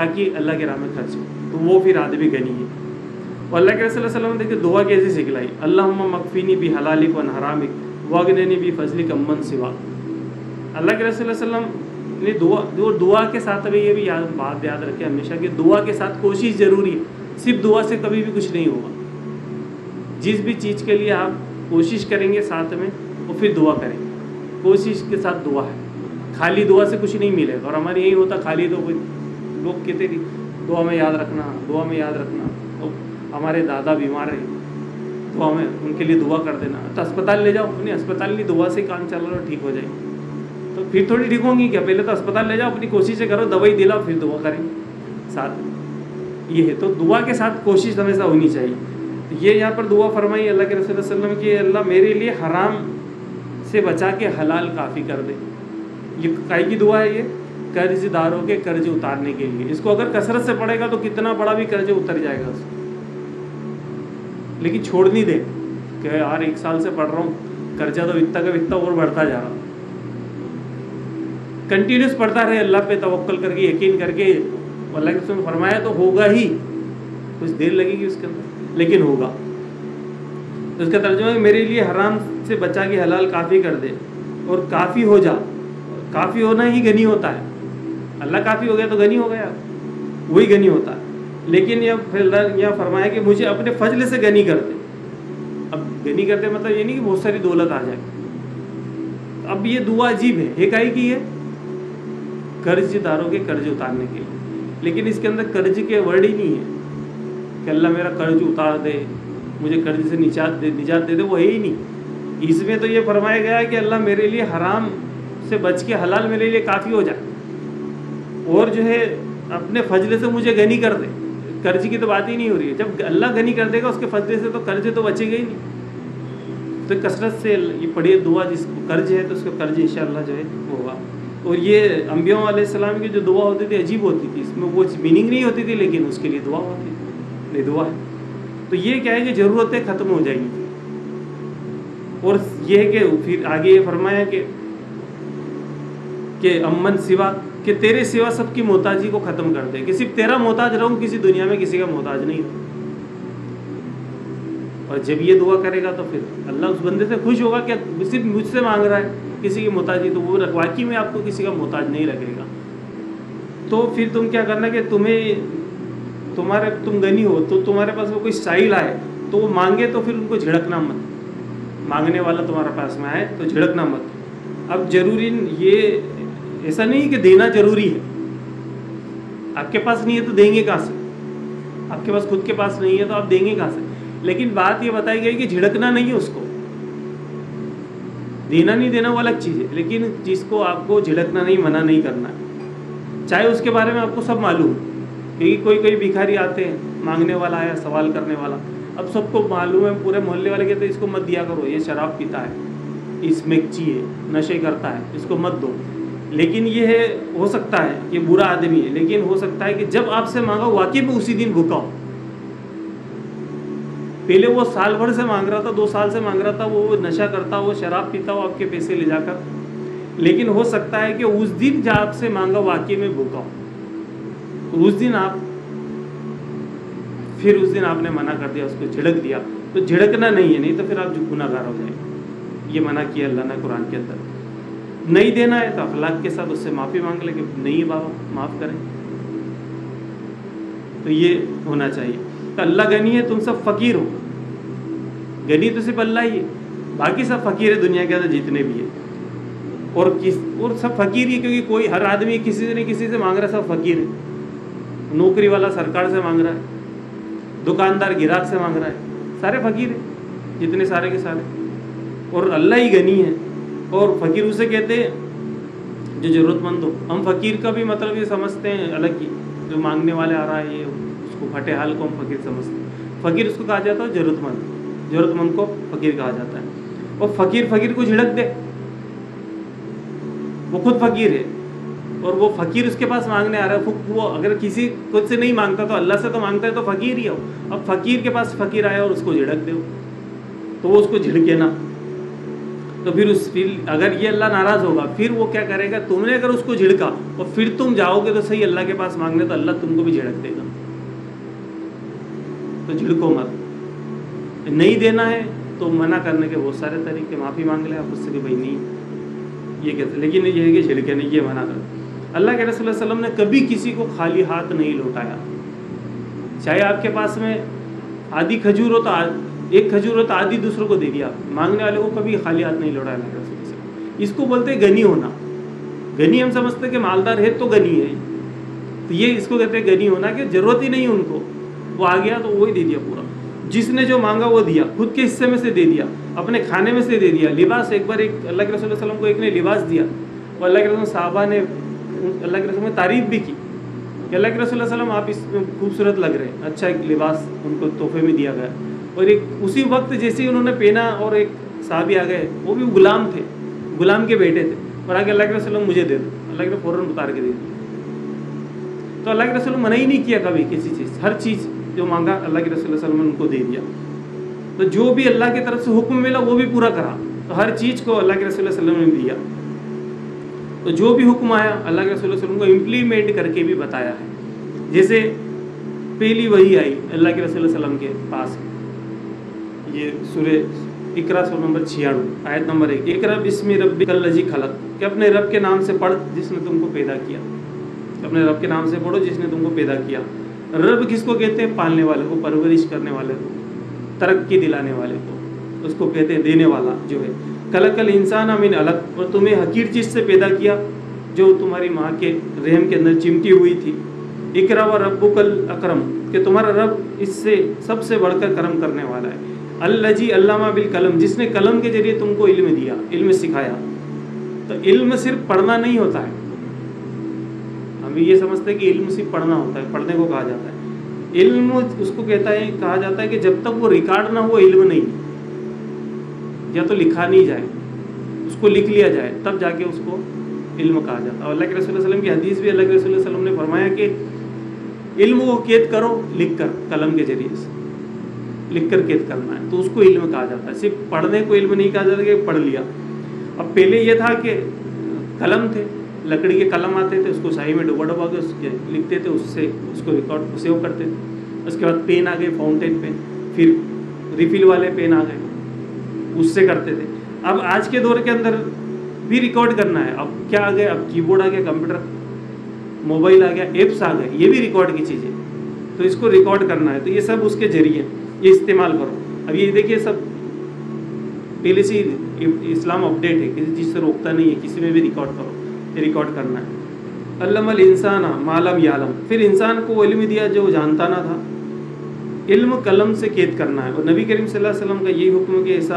ताकि अल्लाह के राह में खर्च हो, तो वो फिर आदमी गनी है। और अल्लाह के रसूल सल्लल्लाहु अलैहि वसल्लम ने देखिए दुआ कैसे सिखलाई, अल्लाहुम्मा मकफीनी बि हलालिक व हरामिक वगनिनी बि फजलिक अम्मन सिवा। अल्लाह के रसूल सल्लल्लाहु अलैहि वसल्लम ने दुआ जो दुआ के साथ, अभी ये भी याद बात याद रखें हमेशा कि दुआ के साथ कोशिश ज़रूरी है, सिर्फ दुआ से कभी भी कुछ नहीं होगा। जिस भी चीज़ के लिए आप कोशिश करेंगे साथ में और फिर दुआ करेंगे, कोशिश के साथ दुआ है, खाली दुआ से कुछ नहीं मिलेगा। और हमारे यही होता, खाली तो लोग कहते थे दुआ में याद रखना, दुआ में याद रखना, हमारे दादा बीमार है तो हमें उनके लिए दुआ कर देना, तो अस्पताल ले जाओ, अपने अस्पताल की दुआ से काम चला रहा, ठीक हो जाएंगे, तो फिर थोड़ी ठीक होंगी क्या, पहले तो अस्पताल ले जाओ, अपनी कोशिशें करो, दवाई दिलाओ, फिर दुआ करेंगे साथ, ये है। तो दुआ के साथ कोशिश हमेशा होनी चाहिए। ये यहाँ पर दुआ फरमाई अल्लाह के रसूल सल्लल्लाहु अलैहि वसल्लम की, अल्लाह मेरे लिए हराम से बचा के हलाल काफ़ी कर दे। ये काहे की दुआ है, ये कर्जदारों के कर्ज उतारने के लिए। इसको अगर कसरत से पड़ेगा तो कितना बड़ा भी कर्ज उतर जाएगा उसको, लेकिन छोड़ नहीं दे कि यार एक साल से पढ़ रहा हूँ, कर्जा तो इतना का इतना और बढ़ता जा रहा, कंटिन्यूस पढ़ता रहे, अल्लाह पे तवक्कल करके, यकीन करके, अल्लाह के उसमें फरमाया तो होगा ही, कुछ देर लगेगी उसके अंदर लेकिन होगा। तो उसका तर्जुमा मेरे लिए हराम से बचा के हलाल काफ़ी कर दे और काफ़ी हो जा, काफ़ी होना ही गनी होता है। अल्लाह काफ़ी हो गया तो गनी हो गया, वही गनी होता है। लेकिन यह फिर यह फरमाया कि मुझे अपने फजल से गनी कर दे। अब गनी कर दे मतलब ये नहीं कि बहुत सारी दौलत आ जाए। अब ये दुआ अजीब है, ये काहे की है, कर्जदारों के कर्ज उतारने के लिए, लेकिन इसके अंदर कर्ज के वर्ड ही नहीं है कि अल्लाह मेरा कर्ज उतार दे, मुझे कर्ज से निजात दे, निजात दे दे, वो है ही नहीं। इसमें तो ये फरमाया गया है कि अल्लाह मेरे लिए हराम से बच के हलाल मेरे लिए काफ़ी हो जाए और जो है अपने फजल से मुझे गनी कर दे। कर्ज की तो बात ही नहीं हो रही है, जब अल्लाह गनी कर देगा उसके फजले से तो कर्ज तो बचेगा ही नहीं। तो कसरत से ये पढ़िए दुआ, जिसको कर्ज है तो उसका कर्ज इंशाअल्लाह जो है होगा। और ये अंबियाओं अलैहिस्सलाम की जो दुआ होती थी अजीब होती थी, इसमें वो मीनिंग नहीं होती थी लेकिन उसके लिए दुआ होती थी, ये दुआ है। तो ये क्या है कि ज़रूरतें ख़त्म हो जाएंगी। और ये है कि फिर आगे ये फरमाया कि कि अमन सिवा, कि तेरे सिवा सबकी मोहताजी को ख़त्म कर दे, कि सिर्फ तेरा मोहताज रहूँ, किसी दुनिया में किसी का मोहताज नहीं हो। और जब ये दुआ करेगा तो फिर अल्लाह उस बंदे से खुश होगा कि सिर्फ मुझसे मांग रहा है, किसी की मोहताजी, तो वो वाकई में आपको किसी का मोहताज नहीं लगेगा। तो फिर तुम क्या करना कि तुम्हें तुम्हारे तुम गनी हो तो तुम्हारे पास वो कोई स्टाइल आए तो वो मांगे तो फिर उनको झिड़कना मत, मांगने वाला तुम्हारे पास में आए तो झिड़कना मत। अब जरूरी ये ऐसा नहीं कि देना जरूरी है, आपके पास नहीं है तो देंगे कहाँ से, आपके पास खुद के पास नहीं है तो आप देंगे कहाँ से। लेकिन बात ये बताई गई कि झिड़कना नहीं है, उसको देना नहीं देना वो अलग चीज़ है, लेकिन जिसको आपको झिड़कना नहीं, मना नहीं करना है, चाहे उसके बारे में आपको सब मालूम, क्योंकि कोई कोई भिखारी आते हैं, मांगने वाला आया, सवाल करने वाला, अब सबको मालूम है, पूरे मोहल्ले वाले कहते हैं इसको मत दिया करो, ये शराब पीता है, इसमें चाहिए, नशे करता है, इसको मत दो। लेकिन ये है, हो सकता है कि बुरा आदमी है, लेकिन हो सकता है कि जब आपसे मांगा वाकई में उसी दिन भूखा हो। पहले वो साल भर से मांग रहा था, दो साल से मांग रहा था, वो नशा करता हो, शराब पीता हो, आपके पैसे ले जाकर, लेकिन हो सकता है कि उस दिन जब आपसे मांगा वाकई में भूखा हो, उस दिन आप फिर उस दिन आपने मना कर दिया, उसको झिड़क दिया, तो झिड़कना नहीं है, नहीं तो फिर आप जो गुनाहगार हो जाएंगे। ये मना किया अल्लाह ने कुरान के अंदर। नहीं देना है तो अखलाक के साथ उससे माफ़ी मांग ले कि नहीं बाबा माफ़ करें, तो ये होना चाहिए। तो अल्लाह गनी है, तुम सब फ़कीर हो। गनी तो सिर्फ अल्लाह ही है, बाकी सब फ़कीर है दुनिया के अंदर जितने भी है, और किस और सब फ़कीर ही, क्योंकि कोई हर आदमी किसी से न किसी से मांग रहा है, सब फ़कीर है। नौकरी वाला सरकार से मांग रहा है, दुकानदार गिराक से मांग रहा है, सारे फ़कीर हैं जितने सारे के सारे, और अल्लाह ही गनी है। और फ़कीर उसे कहते हैं जो ज़रूरतमंद हो। हम फ़कीर का भी मतलब ये समझते हैं अलग ही, जो मांगने वाले आ रहा है ये, उसको फटे हाल को हम फ़कीर समझते हैं। फ़कीर उसको कहा जाता है ज़रूरतमंद, ज़रूरतमंद को फ़कीर कहा जाता है। और फ़कीर फ़कीर को झिड़क दे, वो खुद फ़कीर है और वो फ़कीर उसके पास मांगने आ रहा है। वो अगर किसी खुद से नहीं मांगता तो अल्लाह से तो मांगता है, तो फ़कीर ही हो। अब फ़कीर के पास फ़कीर आया और उसको झिड़क दो, तो वो उसको झिड़के ना, तो फिर उस फिर अगर ये अल्लाह नाराज़ होगा, फिर वो क्या करेगा, तुमने अगर उसको झिड़का और फिर तुम जाओगे तो सही अल्लाह के पास मांगने, तो अल्लाह तुमको भी झिड़क देगा। तो झिड़को मत। नहीं देना है तो मना करने के बहुत सारे तरीके, माफ़ी मांग ले आप उससे कि भाई नहीं, ये कहते, लेकिन ये है कि झिड़के नहीं, ये मना कर। अल्लाह के रसूल सल्लल्लाहु अलैहि वसल्लम ने कभी किसी को खाली हाथ नहीं लौटाया। चाहे आपके पास में आधी खजूर हो तो आध एक खजूर हो तो आधी दूसरों को दे दिया, मांगने वाले को कभी खाली हाथ नहीं लौटाया अल्लाह के रसूल सल्लल्लाहु अलैहि वसल्लम। इसको बोलते हैं गनी होना। गनी हम समझते कि मालदार है तो गनी है, तो ये इसको कहते हैं गनी होना, कि ज़रूरत ही नहीं उनको, वो आ गया तो वही दे दिया पूरा, जिसने जो मांगा वो दिया, खुद के हिस्से में से दे दिया, अपने खाने में से दे दिया। लिबास, एक बार एक अल्लाह के रसूल सल्लल्लाहु अलैहि वसल्लम को एक ने लिबास दिया और अल्लाह के रसूल साहबा ने अल्लाह के रसूल में तारीफ़ भी की कि अल्लाह के रसूल सल्लल्लाहु अलैहि वसल्लम आप इसमें खूबसूरत लग रहे हैं। अच्छा, एक लिबास उनको तोहफे में दिया गया, और एक उसी वक्त जैसे ही उन्होंने पहना और एक साहबी आ गए, वो भी गुलाम थे, गुलाम के बेटे थे, और आगे अल्लाह के रसूल सल्लल्लाहु अलैहि वसल्लम मुझे दे दो, अल्लाह के रसूल फ़ौरन उतार के दे दिया। तो अल्लाह के रसूल मना ही नहीं किया कभी किसी चीज़, हर चीज़ जो मांगा अल्लाह के रसूल सल्लल्लाहु अलैहि वसल्लम ने उनको दे दिया। तो जो भी अल्लाह की तरफ से हुक्म मिला वो भी पूरा करा, तो हर चीज़ को अल्लाह के रसूल सल्लल्लाहु अलैहि वसल्लम ने दिया। तो जो भी हुक्म आया अल्लाह के रसूल सल्लल्लाहु अलैहि वसल्लम को इम्प्लीमेंट करके भी बताया है। जैसे पहली वही आई अल्लाह के रसूल सल्लल्लाहु अलैहि वसल्लम के पास, ये सूरह इकरा सूरह नंबर छियानवे आयत नंबर एक, इकरा बिस्मि रब्बिकल लज़ी खलक, कि अपने रब के नाम से पढ़ जिसने तुमको पैदा किया, अपने रब के नाम से पढ़ो जिसने तुमको पैदा किया। रब किसको कहते हैं? पालने वाले को, परवरिश करने वाले को, तरक्की दिलाने वाले को, उसको कहते हैं देने वाला जो है। खलकल इंसान मिन अलग, और तुम्हें हकीर चीज़ से पैदा किया जो तुम्हारी माँ के रहम के अंदर चिमटी हुई थी। इकरा व रब्बुकल अकरम, कि तुम्हारा रब इससे सबसे बढ़कर करम करने वाला है। अल्लज़ी अल्लामा बिल कलम, जिसने कलम के जरिए तुमको इल्म दिया, इल्म सिखाया। तो इल्म सिर्फ पढ़ना नहीं होता है, हम ये समझते हैं कि इल्म सिर्फ पढ़ना होता है, पढ़ने को कहा जाता है इल्म, उसको कहता है कहा जाता है कि जब तक वो रिकॉर्ड ना हो इल्म नहीं, या तो लिखा नहीं जाए, उसको लिख लिया जाए तब जाके उसको इल्म कहा जाता है। और अल्लाह के रसूल सल्लल्लाहु अलैहि वसल्लम की हदीस भी, अल्लाह के रसूल सल्लल्लाहु अलैहि वसल्लम ने फरमाया कि इल्म को कैद करो लिख कर, कलम के जरिए से लिख कर कैद करना है, तो उसको इल्म कहा जाता है। सिर्फ पढ़ने को इल्म नहीं कहा जाता कि पढ़ लिया। अब पहले ये था कि कलम थे, लकड़ी के कलम आते थे, उसको स्याही में डुबा डुबा के उसके लिखते थे, उससे उसको रिकॉर्ड सेव करते थे। उसके बाद पेन आ गए, फाउंटेन पेन, फिर रिफिल वाले पेन आ गए, उससे करते थे। अब आज के दौर के अंदर भी रिकॉर्ड करना है, अब क्या आ गया, अब कीबोर्ड आ गया, कंप्यूटर, मोबाइल आ गया, एप्स आ गए, ये भी रिकॉर्ड की चीज़ें, तो इसको रिकॉर्ड करना है, तो ये सब उसके जरिए ये इस्तेमाल करो। अब ये देखिए सब पहले से इस्लाम अपडेट है, किसी चीज़ से रोकता नहीं है, किसी में भी रिकॉर्ड करो, रिकॉर्ड करना है। अल्लमल इंसाना मालम यालम, फिर इंसान को इल्म दिया जो जानता ना था। इल्म कलम से कैद करना है, और नबी करीम सल्लल्लाहु अलैहि वसल्लम का यही हुक्म कि ऐसा,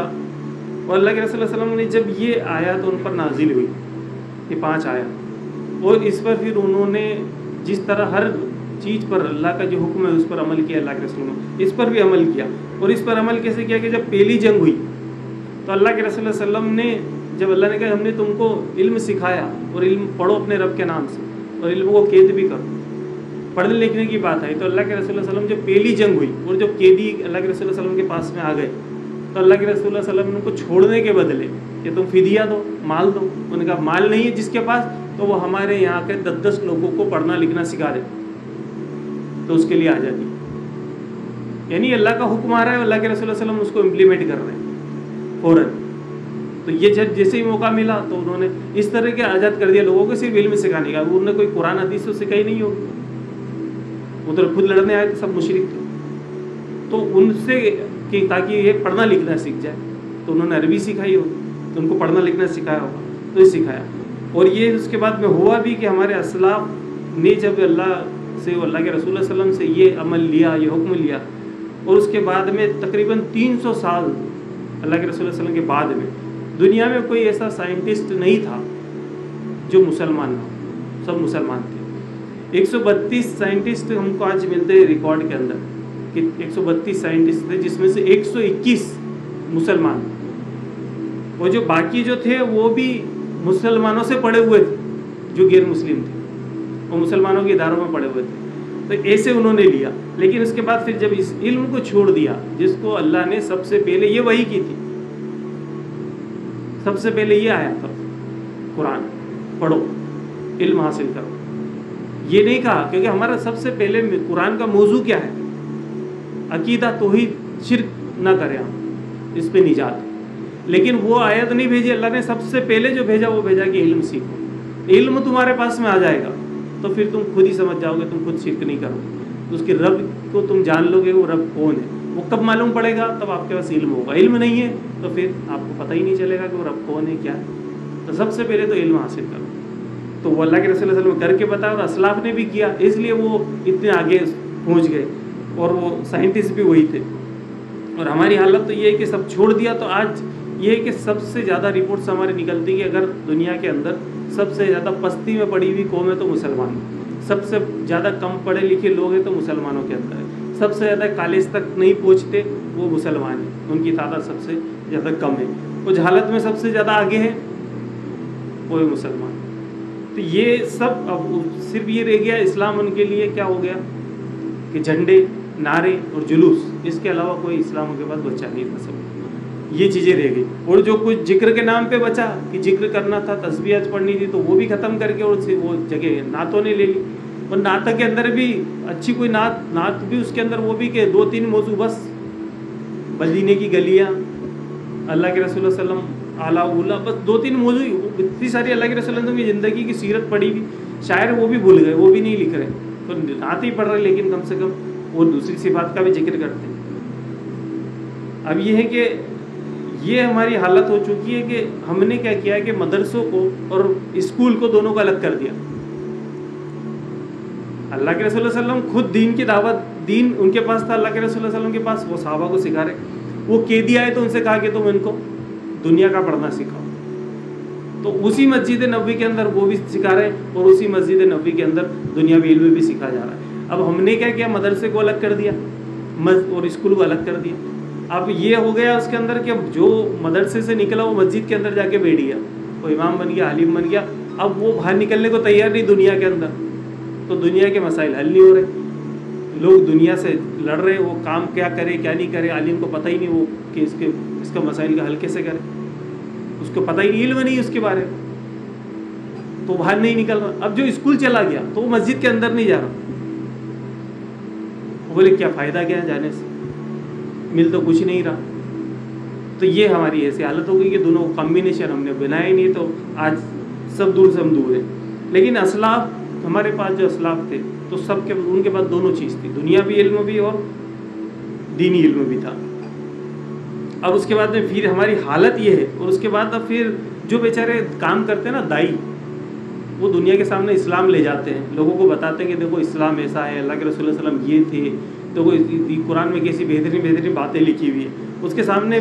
और अल्लाह के रसूल सल्लल्लाहु अलैहि वसल्लम ने जब ये आया तो उन पर नाजिल हुई ये पांच आया, और इस पर फिर उन्होंने जिस तरह हर चीज़ पर अल्लाह का जो हुक्म है उस पर अमल किया, अल्लाह के रसूल ने इस पर भी अमल किया। और इस पर अमल कैसे किया कि जब पहली जंग हुई तो अल्लाह के रसूल सल्लल्लाहु अलैहि वसल्लम ने, जब अल्लाह ने कहा हमने तुमको इल्म सिखाया और इल्म पढ़ो अपने रब के नाम से और इल्म को कैद भी करो, पढ़ने लिखने की बात आई, तो अल्लाह के रसूल सल्लम जब पहली जंग हुई और जब कैदी अल्लाह के रसूल सल्लम के पास में आ गए तो अल्लाह के रसूल सल्लम ने उनको छोड़ने के बदले कि तुम फिदिया दो, माल दो, उन्होंने कहा माल नहीं है जिसके पास तो वो हमारे यहाँ के दस दस लोगों को पढ़ना लिखना सिखा दे, तो उसके लिए आज़ादी। यानी अल्लाह का हुक्म आ रहा है और अल्लाह के रसूल सल्लल्लाहु अलैहि वसल्लम उसको इम्प्लीमेंट कर रहे हैं फ़ौरन। तो ये जब जैसे ही मौका मिला तो उन्होंने इस तरह के आज़ाद कर दिया लोगों को सिर्फ इल्म सिखाने का, उन्होंने कोई कुरान हदीस तो सिखाई नहीं होगी, वो तो खुद लड़ने आए सब मुशरिक थे। तो उनसे कि ताकि ये पढ़ना लिखना सीख जाए तो उन्होंने अरबी सिखाई होगी, तो उनको पढ़ना लिखना सिखाया होगा, तो ये सिखाया। और ये उसके बाद में हुआ भी कि हमारे असलाफ ने जब अल्लाह से अल्लाह के रसूल सल्लम से ये अमल लिया, ये हुक्म लिया, और उसके बाद में तकरीबन तीन सौ साल अल्लाह के रसूल सल्लम के बाद में दुनिया में कोई ऐसा साइंटिस्ट नहीं था जो मुसलमान ना हो, सब मुसलमान थे। एक सौ बत्तीस साइंटिस्ट हमको आज मिलते हैं रिकॉर्ड के अंदर कि एक सौ बत्तीस साइंटिस्ट थे, जिसमें से एक सौ इक्कीस मुसलमान, और जो बाकी जो थे वो भी मुसलमानों से पढ़े हुए थे जो गैर मुस्लिम थे, वो मुसलमानों के इदारों में पढ़े हुए थे। तो ऐसे उन्होंने लिया, लेकिन उसके बाद फिर जब इस इल्म को छोड़ दिया जिसको अल्लाह ने सबसे पहले ये वही की थी, सबसे पहले ये आया था कुरान पढ़ो इल्म हासिल करो, ये नहीं कहा, क्योंकि हमारा सबसे पहले कुरान का मौजू क्या है, अकीदा तौहीद शिर्क ना करें हम, इस पर निजात। लेकिन वो आयत नहीं भेजी अल्लाह ने, सबसे पहले जो भेजा वो भेजा कि इल्म सीखो, इल्म तुम्हारे पास में आ जाएगा तो फिर तुम खुद ही समझ जाओगे, तुम खुद शिर्क नहीं करोगे, तो उसके रब को तुम जान लोगे, वो रब कौन है वो कब मालूम पड़ेगा, तब आपके पास इल्म होगा। इल्म नहीं है तो फिर आपको पता ही नहीं चलेगा कि वो रब कौन है क्या है। तो सबसे पहले तो इल्म हासिल करो, तो वो अल्लाह के रसूल सल्लल्लाहु अलैहि वसल्लम करके बताया और असलाफ ने भी किया, इसलिए वो इतने आगे पहुँच गए और वो साइंटिस्ट भी वही थे। और हमारी हालत तो ये है कि सब छोड़ दिया, तो आज ये है कि सबसे ज़्यादा रिपोर्ट्स हमारी निकलती है कि अगर दुनिया के अंदर सबसे ज़्यादा पस्ती में पड़ी हुई कौम है तो मुसलमान, सबसे ज़्यादा कम पढ़े लिखे लोग हैं तो मुसलमानों के अंदर है, सबसे ज़्यादा कॉलेज तक नहीं पहुँचते वो मुसलमान हैं, उनकी तादाद सबसे ज़्यादा कम है, वो जहालत में सबसे ज़्यादा आगे हैं वो है मुसलमान। तो ये सब अब सिर्फ ये रह गया, इस्लाम उनके लिए क्या हो गया कि झंडे नारे और जुलूस, इसके अलावा कोई इस्लाम के पास बचा नहीं था, सब ये चीज़ें रह गई। और जो कुछ जिक्र के नाम पे बचा कि जिक्र करना था, तस्बीहात पढ़नी थी, तो वो भी ख़त्म करके और वो जगह नातों ने ले ली, और नात के अंदर भी अच्छी कोई नात नात भी उसके अंदर वो भी के दो तीन मौजू बस, मदीने की गलियाँ, अल्लाह के रसूल सल्लल्लाहु अलैहि वसल्लम आला, बस दो तीन मौजू, इतनी सारी अल्लाह के रसूल की ज़िंदगी की सीरत पड़ी भी, शायर वो भी भूल गए, वो भी नहीं लिख रहे, तो नात ही पढ़ रहे, लेकिन कम से कम वो दूसरी सिफात का भी जिक्र करते हैं। अब ये है कि ये हमारी हालत हो चुकी है कि हमने क्या किया है कि मदरसों को और स्कूल को दोनों को अलग कर दिया। अल्लाह के रसूल सल्लल्लाहु अलैहि वसल्लम खुद दीन की दावत, दीन उनके पास था, अल्लाह के रसूल सल्लल्लाहु अलैहि वसल्लम के पास, वो सहाबा को सिखा रहे, वो कैदी आए तो उनसे कहा कि तुम इनको दुनिया का पढ़ना सिखाओ, तो उसी मस्जिद नबवी के अंदर वो भी सिखा रहे हैं और उसी मस्जिद नबवी के अंदर दुनियावी इल्म भी सिखा जा रहा है। अब हमने क्या किया, मदरसे को अलग कर दिया और स्कूल को अलग कर दिया। अब ये हो गया उसके अंदर कि जो मदरसे से निकला वो मस्जिद के अंदर जाके बैठ गया, वो इमाम बन गया, आलिम बन गया, अब वो बाहर निकलने को तैयार नहीं दुनिया के अंदर, तो दुनिया के मसाइल हल नहीं हो रहे, लोग दुनिया से लड़ रहे, वो काम क्या करे क्या नहीं करे, आलिम को पता ही नहीं वो कि इसके इसका मसाइल का हल कैसे करे, उसको पता ही नहीं, इल्म नहीं उसके बारे में, तो बाहर नहीं निकल रहा। अब जो स्कूल चला गया तो वो मस्जिद के अंदर नहीं जा रहा, बोले क्या फ़ायदा क्या है जाने से, मिल तो कुछ नहीं रहा। तो ये हमारी ऐसी हालत हो गई कि दोनों कॉम्बिनेशन हमने बनाया नहीं, तो आज सब दूर से हम दूर है। लेकिन असलाफ हमारे पास जो असलाफ थे तो सब के उनके पास दोनों चीज़ थी, दुनियावी इल्म भी और दीनी इल्म भी था। और उसके बाद में फिर हमारी हालत ये है, और उसके बाद अब फिर जो बेचारे काम करते हैं ना दाई, वो दुनिया के सामने इस्लाम ले जाते हैं, लोगों को बताते हैं कि देखो इस्लाम ऐसा है, अल्लाह के रसूल सल्लल्लाहु अलैहि वसल्लम ये थे, तो वो कुरान में कैसी बेहतरीन बेहतरीन बातें लिखी हुई है, उसके सामने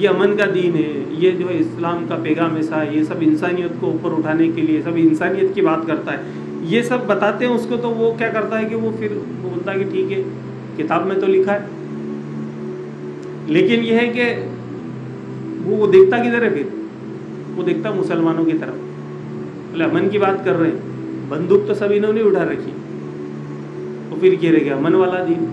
ये अमन का दीन है, ये जो इस्लाम का पैगाम ऐसा है, ये सब इंसानियत को ऊपर उठाने के लिए, सब इंसानियत की बात करता है, ये सब बताते हैं उसको, तो वो क्या करता है कि वो फिर वो बोलता है कि ठीक है किताब में तो लिखा है, लेकिन यह है कि वो वो देखता किधर है, फिर वो देखता मुसलमानों की तरफ, बोले अमन की बात कर रहे हैं, बंदूक तो सब इन्होंने उठा रखी, तो फिर कह रहे कि अमन वाला दीन।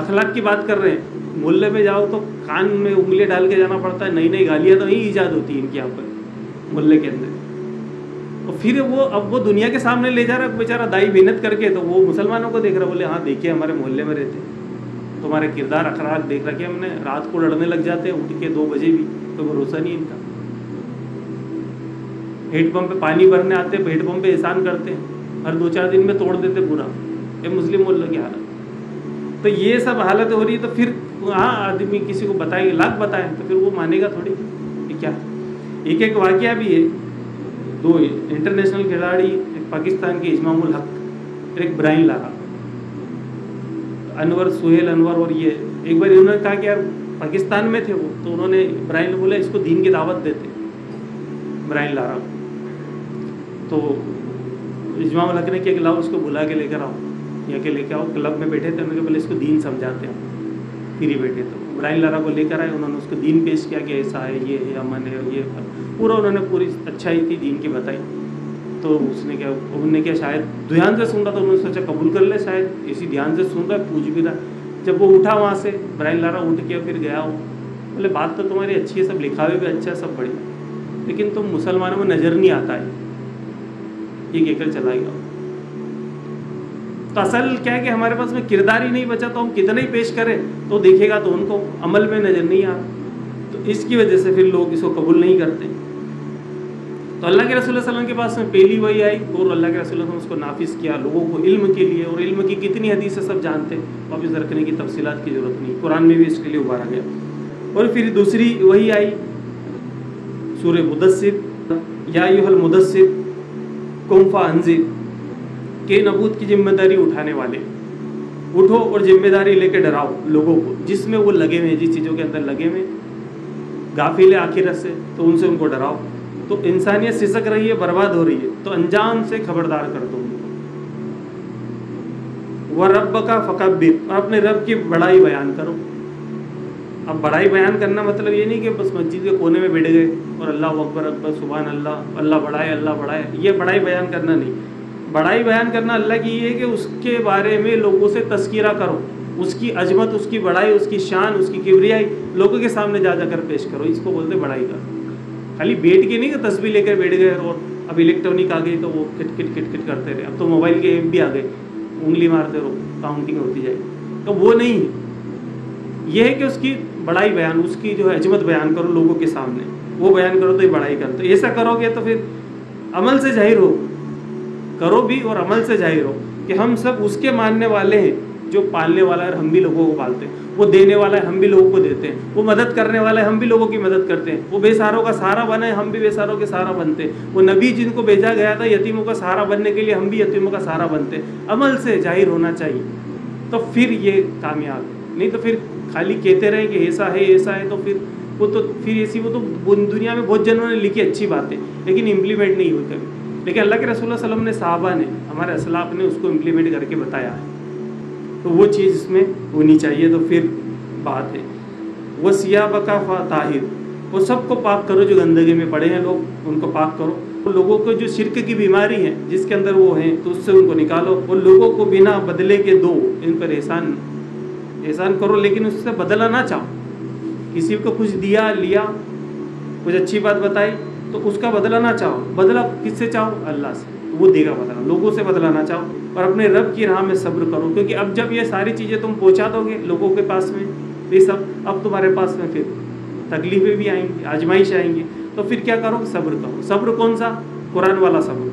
अखलाक की बात कर रहे हैं, मोहल्ले में जाओ तो कान में उंगली डाल के जाना पड़ता है, नई नई गालियाँ तो यही ईजाद होती है इनके यहाँ पर मोहल्ले के अंदर, और फिर वो अब वो दुनिया के सामने ले जा रहा है बेचारा दाई, मेहनत करके, तो वो मुसलमानों को देख रहा है, बोले हाँ देखिए हमारे मोहल्ले में रहते हैं, तुम्हारे किरदार अखरार देख रखे हमने, रात को लड़ने लग जाते हैं उठ के दो बजे भी, तो भरोसा नहीं इनका। हेड पम्प पे पानी भरने आते हैं, हेड पम्प पे एहसान करते हैं, हर दो चार दिन में तोड़ देते पूरा, ये मुस्लिम मोहल्लों की हालत। तो ये सब हालत हो रही है, तो फिर हाँ आदमी किसी को बताएंगे, लाख बताएं तो फिर वो मानेगा थोड़ी। क्या एक एक वाकया भी है, दो इंटरनेशनल खिलाड़ी, एक पाकिस्तान के इजमामुल हक, एक ब्राइन लारा, अनवर सुहेल अनवर, और ये एक बार इन्होंने कहा कि यार पाकिस्तान में थे वो, तो उन्होंने ब्राइन ने बोला इसको दीन की दावत देते ब्राइन लारा, तो इजमामुल हक ने क्या लाओ उसको बुला के लेकर आओ, या के लेकर आओ, क्लब में बैठे थे, उन्होंने बोले इसको दीन समझाते हैं, फिर ही बैठे थे। ब्राइन लारा को लेकर आए, उन्होंने उसको दीन पेश किया कि ऐसा है, ये है अमन है, ये पूरा उन्होंने पूरी अच्छाई थी दीन की बताई। तो उसने क्या उन्होंने क्या शायद ध्यान से सुन रहा, तो उन्होंने सोचा कबूल कर ले, शायद इसी ध्यान से सुन रहा है, पूछ भी रहा। जब वो उठा वहाँ से, ब्राइन लारा उठ के फिर गया, वो बोले बात तो तुम्हारी अच्छी है, सब लिखावे भी अच्छा है, सब बढ़िया, लेकिन तुम मुसलमानों में नज़र नहीं आता है, ये कहकर चला गया। तो असल क्या है कि हमारे पास में किरदार ही नहीं बचा, तो हम कितना ही पेश करें तो देखेगा तो उनको अमल में नज़र नहीं आ, तो इसकी वजह से फिर लोग इसको कबूल नहीं करते। तो अल्लाह के रसूल सल्लल्लाहु अलैहि वसल्लम के पास में पहली वही आई और अल्लाह के रसूल सल्लल्लाहु अलैहि वसल्लम उसको नाफिज़ किया लोगों को इल्म के लिए, और इल्म की कितनी हदीसें सब जानते, वापस रखने की तफसीलात की ज़रूरत नहीं, कुरान में भी इसके लिए उबारा गया। और फिर दूसरी वही आई सूरह मुदस्सिर, या अय्युहल मुदस्सिर कुम फ़अन्ज़िर, के नबूत की जिम्मेदारी उठाने वाले, उठो और जिम्मेदारी लेके डराओ लोगों को, जिसमें वो लगे हुए हैं, जिस चीज़ों के अंदर लगे हुए, गाफिल आखिरत से, तो उनसे उनको डराओ। तो इंसानियत सिसक रही है, बर्बाद हो रही है, तो अंजाम से खबरदार कर दो उनको। व रब का फकब्बिर, अपने रब की बड़ाई बयान करो। अब बड़ाई बयान करना मतलब ये नहीं कि बस मस्जिद के कोने में बैठ गए और अल्लाह अकबर अकबर सुबहान अल्लाह अल्लाह बड़ाए अल्लाह बड़ाए, ये बड़ाई बयान करना नहीं। बड़ाई बयान करना अल्लाह की ये है कि उसके बारे में लोगों से तस्कीरा करो, उसकी अजमत, उसकी बड़ाई, उसकी शान, उसकी किबरियाई लोगों के सामने जा जाकर पेश करो, इसको बोलते बड़ाई का। खाली बैठ के नहीं कि तस्बीह लेकर बैठ गए, और अब इलेक्ट्रॉनिक आ गई तो वो किट किट किट किट करते रहे, अब तो मोबाइल के ऐप भी आ गए, उंगली मारते रहो काउंटिंग होती जाएगी, तो वो नहीं है। यह है कि उसकी बड़ाई बयान, उसकी जो है अजमत बयान करो लोगों के सामने, वो बयान करो तो ये बड़ाई करते। ऐसा करोगे तो फिर अमल से जाहिर हो, करो भी और अमल से जाहिर हो कि हम सब उसके मानने वाले हैं जो पालने वाला है, हम भी लोगों को पालते हैं, वो देने वाला है, हम भी लोगों को देते हैं, वो मदद करने वाला है, हम भी लोगों की मदद करते हैं, वो बेसहारों का सहारा बना है, हम भी बेसहारों के सहारा बनते हैं, वो नबी जिनको भेजा गया था यतीमों का सहारा बनने के लिए, हम भी यतीमों का सहारा बनते हैं। अमल से जाहिर होना चाहिए तो फिर ये कामयाब है, नहीं तो फिर खाली कहते रहें कि ऐसा है ऐसा है, तो फिर वो तो फिर ऐसी वो तो दुनिया में बहुत जनों ने लिखी अच्छी बातें, लेकिन इम्प्लीमेंट नहीं हुई कभी। लेकिन अल्लाह के रसूल सल्लल्लाहु अलैहि वसल्लम ने, साहबा ने, हमारे असलाफ ने उसको इम्प्लीमेंट करके बताया है, तो वो चीज़ इसमें होनी चाहिए, तो फिर बात है। वो सियाब का फाताहिर, वो सबको पाक करो जो गंदगी में पड़े हैं लोग, उनको पाक करो। वो लोगों को जो शिरक की बीमारी है जिसके अंदर वो हैं, तो उससे उनको निकालो, और लोगों को बिना बदले के दो, इन पर एहसान एहसान करो, लेकिन उससे बदला ना चाहो। किसी को कुछ दिया लिया, कुछ अच्छी बात बताई, तो उसका बदला ना चाहो। बदला किससे चाहो? अल्लाह से, तो वो देगा बदला। लोगों से बदला ना चाहो, और अपने रब की राह में सब्र करो, क्योंकि अब जब ये सारी चीज़ें तुम पहुंचा दोगे लोगों के पास में, ये सब अब तुम्हारे पास में फिर तकलीफें भी आएंगी, आजमाइश आएंगी, तो फिर क्या करो? सब्र करो। सब्र कौन सा? कुरान वाला सब्र,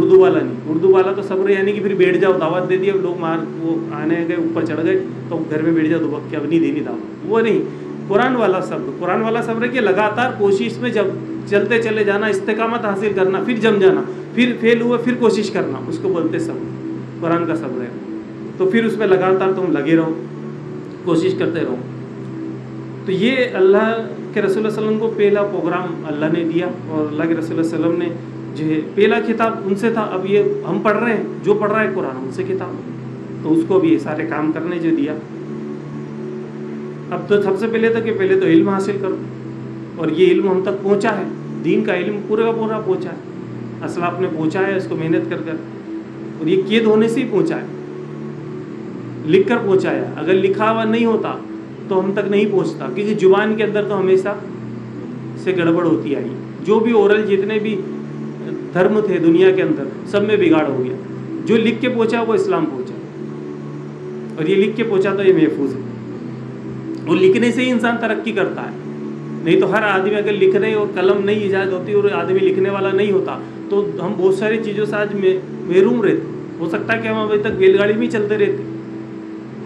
उर्दू वाला नहीं। उर्दू वाला तो सब्र यानी कि फिर बैठ जाओ, दावत दे दी, अब लोग मार वो आने गए ऊपर चढ़ गए तो घर में बैठ जाओ दुबक के, अब नहीं देनी दावत, वो नहीं। कुरान वाला सब्र, कुरान वाला सब्र कि लगातार कोशिश में जब चलते चले जाना, इस्तेकामत हासिल करना, फिर जम जाना, फिर फेल हुआ, फिर कोशिश करना, उसको बोलते सब्र, कुरान का सब्र है। तो फिर उसमें लगातार तुम लगे रहो, कोशिश करते रहो। तो ये अल्लाह के रसूल सल्लल्लाहु अलैहि वसल्लम को पहला प्रोग्राम अल्लाह ने दिया, और अल्लाह के रसूल सल्लल्लाहु अलैहि वसल्लम ने जो है पहला खिताब उनसे था। अब ये हम पढ़ रहे हैं, जो पढ़ रहा है कुरान उनसे खिताब, तो उसको भी सारे काम करने जो दिया। अब तो सबसे पहले तो कि पहले तो इल्म हासिल करो, और ये इल्म हम तक पहुंचा है, दीन का इल्म पूरा का पूरा पहुंचा है, असलाफ ने पहुंचा है इसको मेहनत कर कर, और ये कैद होने से ही पहुंचा है, लिख कर पहुँचा है। अगर लिखा हुआ नहीं होता तो हम तक नहीं पहुंचता, क्योंकि जुबान के अंदर तो हमेशा से गड़बड़ होती आई, जो भी ओरल जितने भी धर्म थे दुनिया के अंदर सब में बिगाड़ हो गया। जो लिख के पहुँचा वो इस्लाम पहुँचा, और और ये लिख के पूछा तो ये महफूज है। और लिखने से ही इंसान तरक्की करता है, नहीं तो हर आदमी अगर लिखने और कलम नहीं ईजाद होती और आदमी लिखने वाला नहीं होता तो हम बहुत सारी चीज़ों से आज में महरूम रहते। हो सकता है कि हम अभी तक बैलगाड़ी में चलते रहते,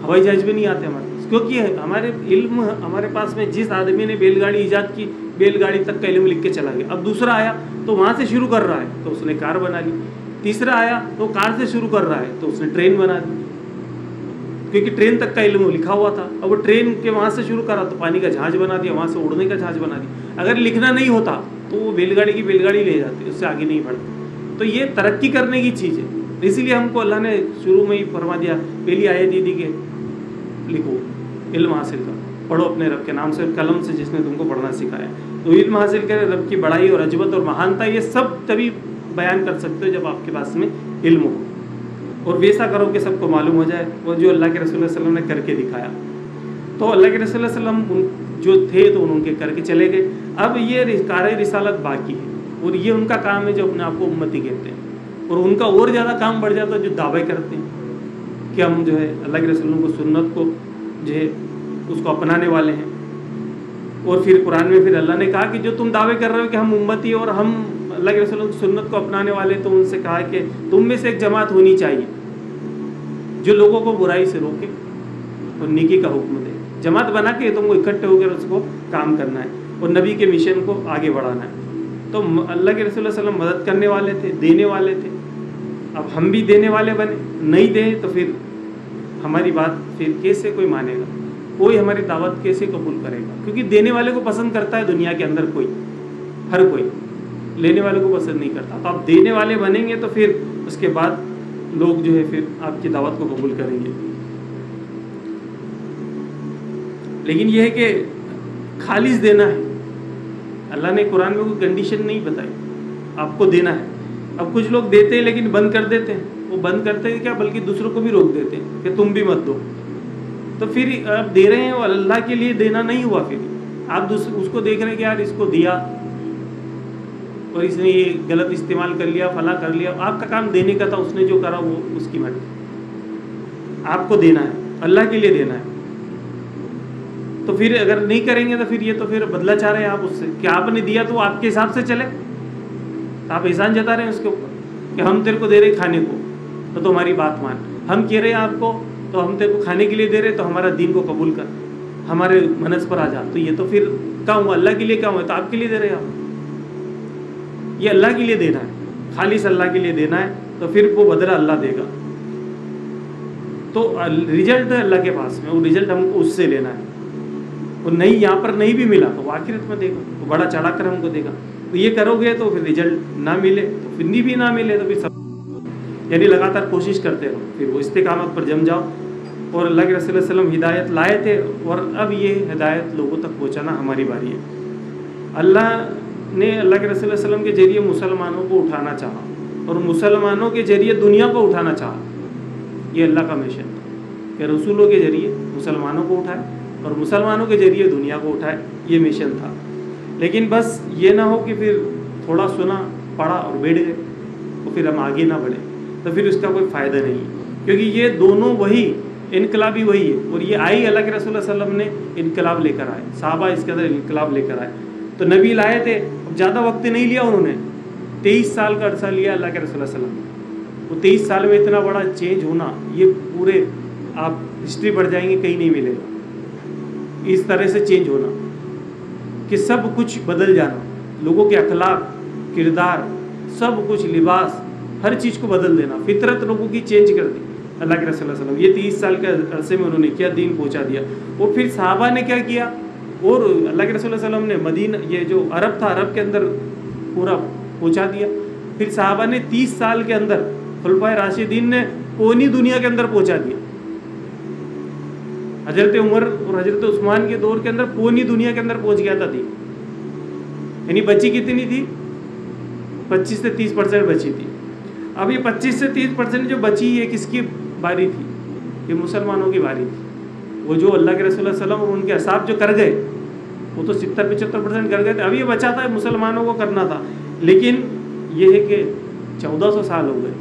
हवाई जहाज भी नहीं आते हमारे पास, क्योंकि हमारे इल्म हमारे पास में जिस आदमी ने बैलगाड़ी ईजाद की बैलगाड़ी तक का इल्म लिख के चला गया। अब दूसरा आया तो वहाँ से शुरू कर रहा है तो उसने कार बना ली, तीसरा आया तो कार से शुरू कर रहा है तो उसने ट्रेन बना दी, क्योंकि ट्रेन तक का इल्म लिखा हुआ था। अब वो ट्रेन के वहाँ से शुरू करा तो पानी का जहाज बना दिया, वहाँ से उड़ने का जहाज बना दिया। अगर लिखना नहीं होता तो वो बैलगाड़ी की बैलगाड़ी ले जाती, उससे आगे नहीं बढ़ती। तो ये तरक्की करने की चीज़ है, इसीलिए हमको अल्लाह ने शुरू में ही फरमा दिया, पहली आयत दी थी कि लिखो, इल्म हासिल करो, पढ़ो अपने रब के नाम से, कलम से जिसने तुमको पढ़ना सिखाया। तो इल्म हासिल करें, रब की बड़ाई और अजबत और महानता ये सब तभी बयान कर सकते हो जब आपके पास में इल्म हो, और वैसा करो कि सबको मालूम हो जाए, और जो अल्लाह के रसूल सल्लल्लाहु अलैहि वसल्लम ने करके दिखाया। तो अल्लाह के रसूल सल्लल्लाहु अलैहि वसल्लम जो थे तो उनके करके चले गए। अब ये कार रिसालत बाकी है और ये उनका काम है जो अपने आप को उम्मती कहते हैं, और उनका और ज़्यादा काम बढ़ जाता है जो दावे करते हैं कि हम जो है अल्लाह के रसूल को सुन्नत को जो है उसको अपनाने वाले हैं। और फिर कुरान में फिर अल्लाह ने कहा कि जो तुम दावे कर रहे हो कि हम उम्मती और हम अल्लाह के रसूल की सुन्नत को अपनाने वाले, तो उनसे कहा कि तुम में से एक जमात होनी चाहिए जो लोगों को बुराई से रोके और नेकी का हुक्म दे। जमात बना के तुमको इकट्ठे होकर उसको काम करना है और नबी के मिशन को आगे बढ़ाना है। तो अल्लाह के रसूल सल्लम मदद करने वाले थे, देने वाले थे, अब हम भी देने वाले बने। नहीं दें तो फिर हमारी बात फिर कैसे कोई मानेगा, कोई हमारी दावत कैसे कबूल करेगा, क्योंकि देने वाले को पसंद करता है दुनिया के अंदर कोई, हर कोई लेने वाले को पसंद नहीं करता। तो आप देने वाले बनेंगे तो फिर उसके बाद लोग जो है फिर आपकी दावत को कबूल करेंगे। लेकिन यह है कि खालिश देना है, अल्लाह ने कुरान में कोई कंडीशन नहीं बताई, आपको देना है। अब कुछ लोग देते हैं लेकिन बंद कर देते हैं, वो बंद करते हैं क्या बल्कि दूसरों को भी रोक देते हैं कि तुम भी मत दो। तो फिर आप दे रहे हैं और अल्लाह के लिए देना नहीं हुआ, फिर आप दूसरे उसको देख रहे हैं कि यार इसको दिया और इसने ये गलत इस्तेमाल कर लिया, फला कर लिया। आपका काम देने का था, उसने जो करा वो उसकी मर्जी, आपको देना है, अल्लाह के लिए देना है। तो फिर अगर नहीं करेंगे तो फिर ये तो फिर बदला चाह रहे हैं आप उससे कि आपने दिया तो आपके हिसाब से चले, आप एहसान जता रहे हैं उसके ऊपर कि हम तेरे को दे रहे खाने को तो तुम्हारी बात मान, हम कह रहे हैं आपको तो हम तेरे को खाने के लिए दे रहे तो हमारा दीन को कबूल कर, हमारे मनस पर आ जा। तो ये तो फिर क्या हुआ, अल्लाह के लिए क्या हुआ, तो आपके लिए दे रहे हैं आप, ये अल्लाह के लिए देना है, खालिस अल्लाह के लिए देना है। तो फिर वो बदला अल्लाह देगा, तो रिजल्ट अल्लाह के पास में, वो रिजल्ट हमको उससे लेना है। और नहीं यहाँ पर नहीं भी मिला तो आखिरत में देगा, वो बड़ा चढ़ा कर हमको देगा। तो ये करोगे तो फिर रिजल्ट ना मिले तो फिर नहीं भी ना मिले तो फिर सब, यानी लगातार कोशिश करते रहो, फिर वो इस्तेकामत पर जम जाओ। और अल्लाह के रसूल सल्लल्लाहु अलैहि वसल्लम हिदायत लाए थे और अब ये हिदायत लोगों तक पहुँचाना हमारी बारी है। अल्लाह ने अल्लाह के रसूल सल्लल्लाहु अलैहि वसल्लम के जरिए मुसलमानों को उठाना चाहा और मुसलमानों के जरिए दुनिया को उठाना चाहा, ये अल्लाह का मिशन था कि रसूलों के जरिए मुसलमानों को उठाए और मुसलमानों के जरिए दुनिया को उठाए, ये मिशन था। लेकिन बस ये ना हो कि फिर थोड़ा सुना पढ़ा और बैठ गए और फिर हम आगे ना बढ़े, तो फिर उसका कोई फ़ायदा नहीं है, क्योंकि ये दोनों वही इनकलाबी वही है। और ये आई अल्लाह के रसूल सल्लम ने इनकलाब लेकर आए, साहबा इसके अंदर इनकलाब लेकर आए, तो नबी लाए थे। अब ज़्यादा वक्त नहीं लिया उन्होंने, तेईस साल का अर्सा लिया अल्लाह के रसूल सल्लम ने। वो तेईस साल में इतना बड़ा चेंज होना, ये पूरे आप हिस्ट्री पढ़ जाएंगे कहीं नहीं मिलेगा इस तरह से चेंज होना कि सब कुछ बदल जाना, लोगों के अखलाक किरदार सब कुछ, लिबास, हर चीज़ को बदल देना, फितरत लोगों की चेंज कर दी अल्लाह के रसूल सल्लल्लाहु अलैहि वसल्लम। ये तीस साल के अरसे में उन्होंने क्या दीन पहुंचा दिया। और फिर साहबा ने क्या किया, और अल्लाह के रसूल सल्लल्लाहु अलैहि वसल्लम ने मदीना, ये जो अरब था, अरब के अंदर पूरा पहुँचा दिया। फिर साहबा ने तीस साल के अंदर खुलफाए राशिदीन ने पूरी दुनिया के अंदर पहुँचा दिया। हजरत उमर और हजरत उस्मान के दौर के अंदर पूरी दुनिया के अंदर पहुंच गया था थी, यानी बची कितनी थी, पच्चीस से तीस परसेंट बची थी। अब ये पच्चीस से तीस परसेंट जो बची है किसकी बारी थी, ये मुसलमानों की बारी थी। वो जो अल्लाह के रसूल सल्लम और उनके असाब जो कर गए वो तो सितर पचहत्तर परसेंट कर गए थे, अब ये बचा था मुसलमानों को करना था। लेकिन ये है कि चौदह सौ साल हो गए,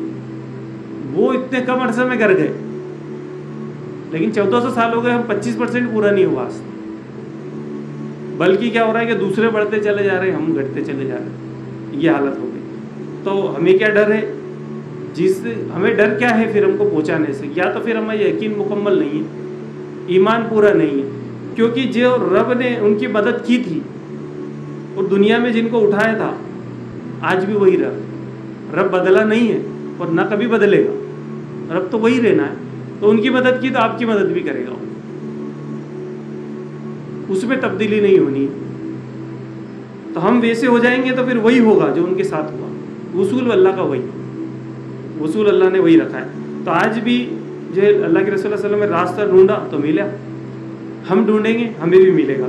वो इतने कम अर्से में कर गए, लेकिन चौदह सौ साल हो गए, हम पच्चीस परसेंट पूरा नहीं हुआ आज, बल्कि क्या हो रहा है कि दूसरे बढ़ते चले जा रहे हैं, हम घटते चले जा रहे हैं, ये हालत हो गई। तो हमें क्या डर है, जिस हमें डर क्या है फिर हमको पहुँचाने से, या तो फिर हमारा यकीन मुकम्मल नहीं है, ईमान पूरा नहीं है, क्योंकि जो रब ने उनकी मदद की थी और दुनिया में जिनको उठाया था आज भी वही रब, रब बदला नहीं है और ना कभी बदलेगा, रब तो वही रहना है। तो उनकी मदद की तो आपकी मदद भी करेगा, उसमें तब्दीली नहीं होनी। तो हम वैसे हो जाएंगे तो फिर वही होगा जो उनके साथ हुआ, उसूल अल्लाह का वही, उसूल अल्लाह ने वही रखा है। तो आज भी जो है अल्लाह के रसूल सल्लल्लाहु अलैहि वसल्लम ने रास्ता ढूंढा तो मिला, हम ढूंढेंगे हमें भी मिलेगा,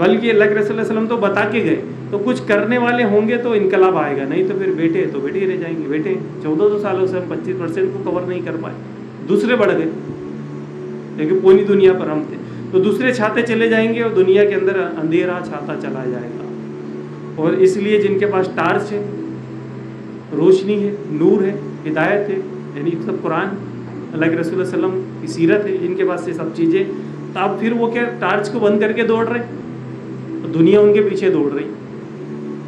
बल्कि अल्लाह के रसूल सल्लल्लाहु अलैहि वसल्लम तो बता के गए। तो कुछ करने वाले होंगे तो इनकलाब आएगा, नहीं तो फिर बैठे तो बैठे ही रह जाएंगे। बैठे चौदह सौ सालों से हम पच्चीस परसेंट को कवर नहीं कर पाए, दूसरे बढ़ गए, लेकिन पूरी दुनिया पर हम थे। तो दूसरे छाते चले जाएंगे और दुनिया के अंदर अंधेरा छाता चला जाएगा। और इसलिए जिनके पास टार्च है, रोशनी है, नूर है, हिदायत है, यानी सब कुरान, अल्लाह के रसूल सल्लम की सीरत है, जिनके पास ये सब चीज़ें, तो आप फिर वो क्या टार्च को बंद करके दौड़ रहे, तो दुनिया उनके पीछे दौड़ रही।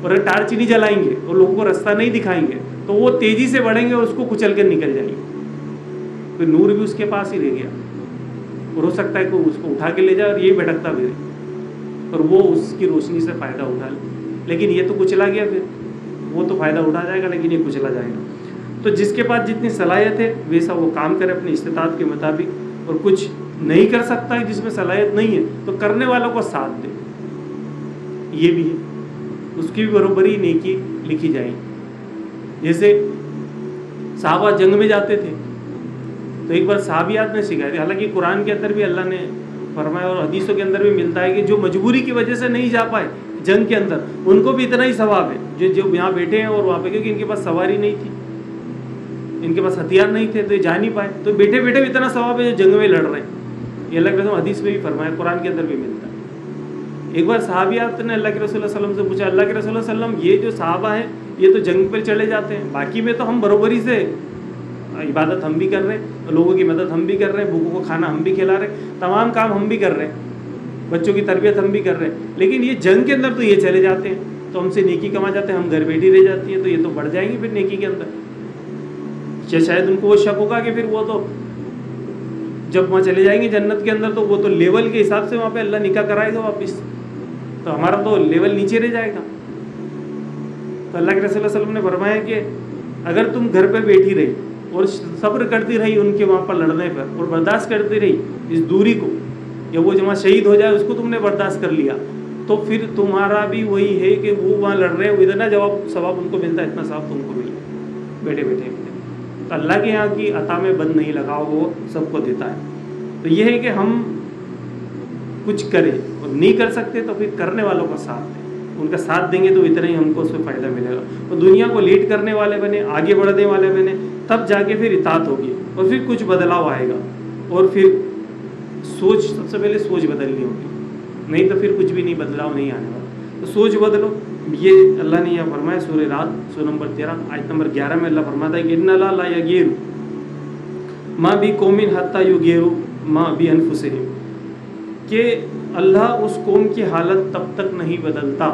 और अगर टार्च नहीं जलाएंगे और लोगों को रास्ता नहीं दिखाएंगे तो वो तेज़ी से बढ़ेंगे और उसको कुचल कर निकल जाएंगे। फिर नूर भी उसके पास ही रह गया, और हो सकता है कि उसको उठा के ले जाए और ये भटकता फिर, और वो उसकी रोशनी से फ़ायदा उठा ले, लेकिन ये तो कुचला गया, फिर वो तो फ़ायदा उठा जाएगा लेकिन ये कुचला जाएगा। तो जिसके पास जितनी सलाहियत है वैसा वो काम करे अपनी इस्तिताअत के मुताबिक, और कुछ नहीं कर सकता है जिसमें सलाहियत नहीं है तो करने वालों को साथ दे, ये भी है, उसकी भी बरोबरी नेकी लिखी जाएगी। जैसे साहबा जंग में जाते थे तो एक बार साहबियात ने सिखाई थी, हालांकि कुरान के अंदर भी अल्लाह ने फरमाया और हदीसों के अंदर भी मिलता है कि जो मजबूरी की वजह से नहीं जा पाए जंग के अंदर उनको भी इतना ही सवाब है जो जो यहाँ बैठे हैं और वहाँ पे, क्योंकि इनके पास सवारी नहीं थी, इनके पास हथियार नहीं थे तो ये जा नहीं पाए, तो बैठे बैठे भी इतना सवाब है जो जंग में लड़ रहे हैं। ये अल्लाह के रसूल हदीस में भी फरमाया, कुरान के अंदर भी मिलता है। एक बार साहबियात ने अल्लाह के रसूल सल्लम से पूछा, अल्लाह के रसूल सल्लम ये जो साहबा हैं ये तो जंग पर चले जाते हैं, बाकी में तो हम बरोबरी से इबादत हम भी कर रहे हैं, लोगों की मदद हम भी कर रहे हैं, भूखों को खाना हम भी खिला रहे हैं, तमाम काम हम भी कर रहे हैं, बच्चों की तरबियत हम भी कर रहे हैं, लेकिन ये जंग के अंदर तो ये चले जाते हैं तो हमसे नेकी कमा जाते हैं, हम घर बैठी रह जाती है, तो ये तो बढ़ जाएंगे फिर नेकी के अंदर। शायद उनको वो शक होगा कि फिर वो तो जब वहाँ चले जाएंगे जन्नत के अंदर तो वो तो लेवल के हिसाब से वहाँ पर अल्लाह निकाह कराएगा वापस, तो हमारा तो लेवल नीचे रह जाएगा। तो अल्लाह के रसूल सल्लल्लाहु अलैहि वसल्लम ने फरमाया कि अगर तुम घर पर बैठी रही और सब्र करती रही उनके वहाँ पर लड़ने पर और बर्दाश्त करती रही इस दूरी को, या वो जहाँ शहीद हो जाए उसको तुमने बर्दाश्त कर लिया, तो फिर तुम्हारा भी वही है कि वो वहाँ लड़ रहे हैं, इतना जवाब सवाब उनको मिलता है, इतना सवाब तुमको मिलता बैठे बैठे। तो अल्लाह के यहाँ की अता में बंद नहीं लगाओ, वो सबको देता है। तो यह है कि हम कुछ करें और नहीं कर सकते तो फिर करने वालों का साथ दें, उनका साथ देंगे तो इतना ही हमको उसमें फ़ायदा मिलेगा। और दुनिया को लीड करने वाले बने, आगे बढ़ने वाले बने, तब जाके फिर इताअत होगी और फिर कुछ बदलाव आएगा। और फिर सोच, सबसे पहले सोच बदलनी होगी, नहीं तो फिर कुछ भी नहीं, बदलाव नहीं आने वाला। तो सोच बदलो, ये अल्लाह ने यह फरमाया सूरह रात सौ नंबर तेरह आयत नंबर ग्यारह में अल्लाह फरमाता है कि इन्ना ला यगीरू माँ भी कौमिन हत्ता युगीरू माँ भी अनफुसहिम, कि अल्लाह उस कौम की हालत तब तक नहीं बदलता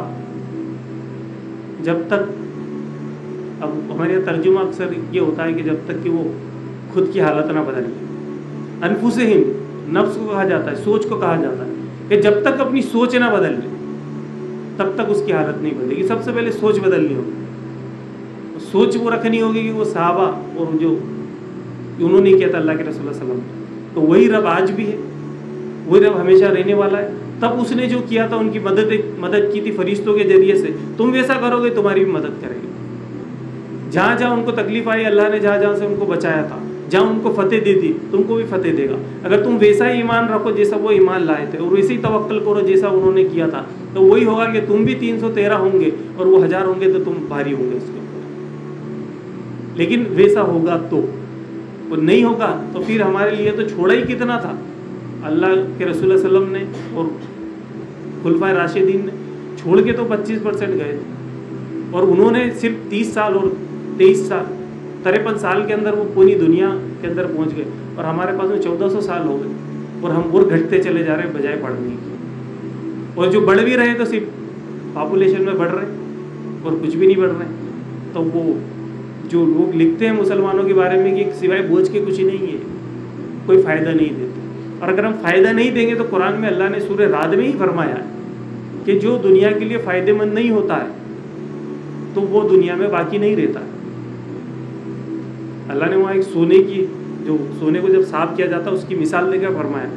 जब तक, अब हमारे यहाँ तर्जुमा अक्सर ये होता है कि जब तक कि वो खुद की हालत ना बदल ले। अनफुसहिम नफ्स को कहा जाता है, सोच को कहा जाता है कि जब तक अपनी सोच ना बदल ले तब तक उसकी हालत नहीं बदलेगी। सबसे पहले सोच बदलनी होगी, सोच वो रखनी होगी कि वो साहबा और जो उन्होंने किया था अल्लाह के रसूल सल्लल्लाहु अलैहि वसल्लम, तो वही रब आज भी है, वही रब हमेशा रहने वाला है। तब उसने जो किया था उनकी मदद मदद की थी फरिश्तों के जरिए से, तुम वैसा करोगे तुम्हारी भी मदद करेगी। जहाँ जहाँ उनको तकलीफ आई अल्लाह ने जहाँ जहाँ से उनको बचाया था, जहाँ उनको फतेह दी थी तुमको भी फतेह देगा, अगर तुम वैसा ही ईमान रखो जैसा वो ईमान लाए थे और वैसे ही तवक्कल करो जैसा उन्होंने किया था, तो वही होगा कि तुम भी तीन सौ तेरह होंगे और वो हज़ार होंगे तो तुम भारी होंगे उसके ऊपर। लेकिन वैसा होगा तो, और नहीं होगा तो फिर हमारे लिए तो छोड़ा ही कितना था अल्लाह के रसूल सल्लम ने और खुलफा राशिदीन ने, छोड़ के तो पच्चीस परसेंट गए थे और उन्होंने सिर्फ तीस साल और तेईस साल तिरपन साल के अंदर वो पूरी दुनिया के अंदर पहुंच गए, और हमारे पास में चौदह सौ साल हो गए। और हम और घटते चले जा रहे हैं बजाय बढ़ने की। और जो बढ़ भी रहे हैं तो सिर्फ पॉपुलेशन में बढ़ रहे हैं और कुछ भी नहीं बढ़ रहे हैं। तो वो जो लोग लिखते हैं मुसलमानों के बारे में कि सिवाय बोझ के कुछ ही नहीं है, कोई फ़ायदा नहीं देते। और अगर हम फ़ायदा नहीं देंगे तो कुरान में अल्लाह ने सूरह राद में ही फरमाया कि जो दुनिया के लिए फ़ायदेमंद नहीं होता है तो वो दुनिया में बाकी नहीं रहता। अल्लाह ने वहाँ एक सोने की, जो सोने को जब साफ किया जाता है उसकी मिसाल देकर फरमाया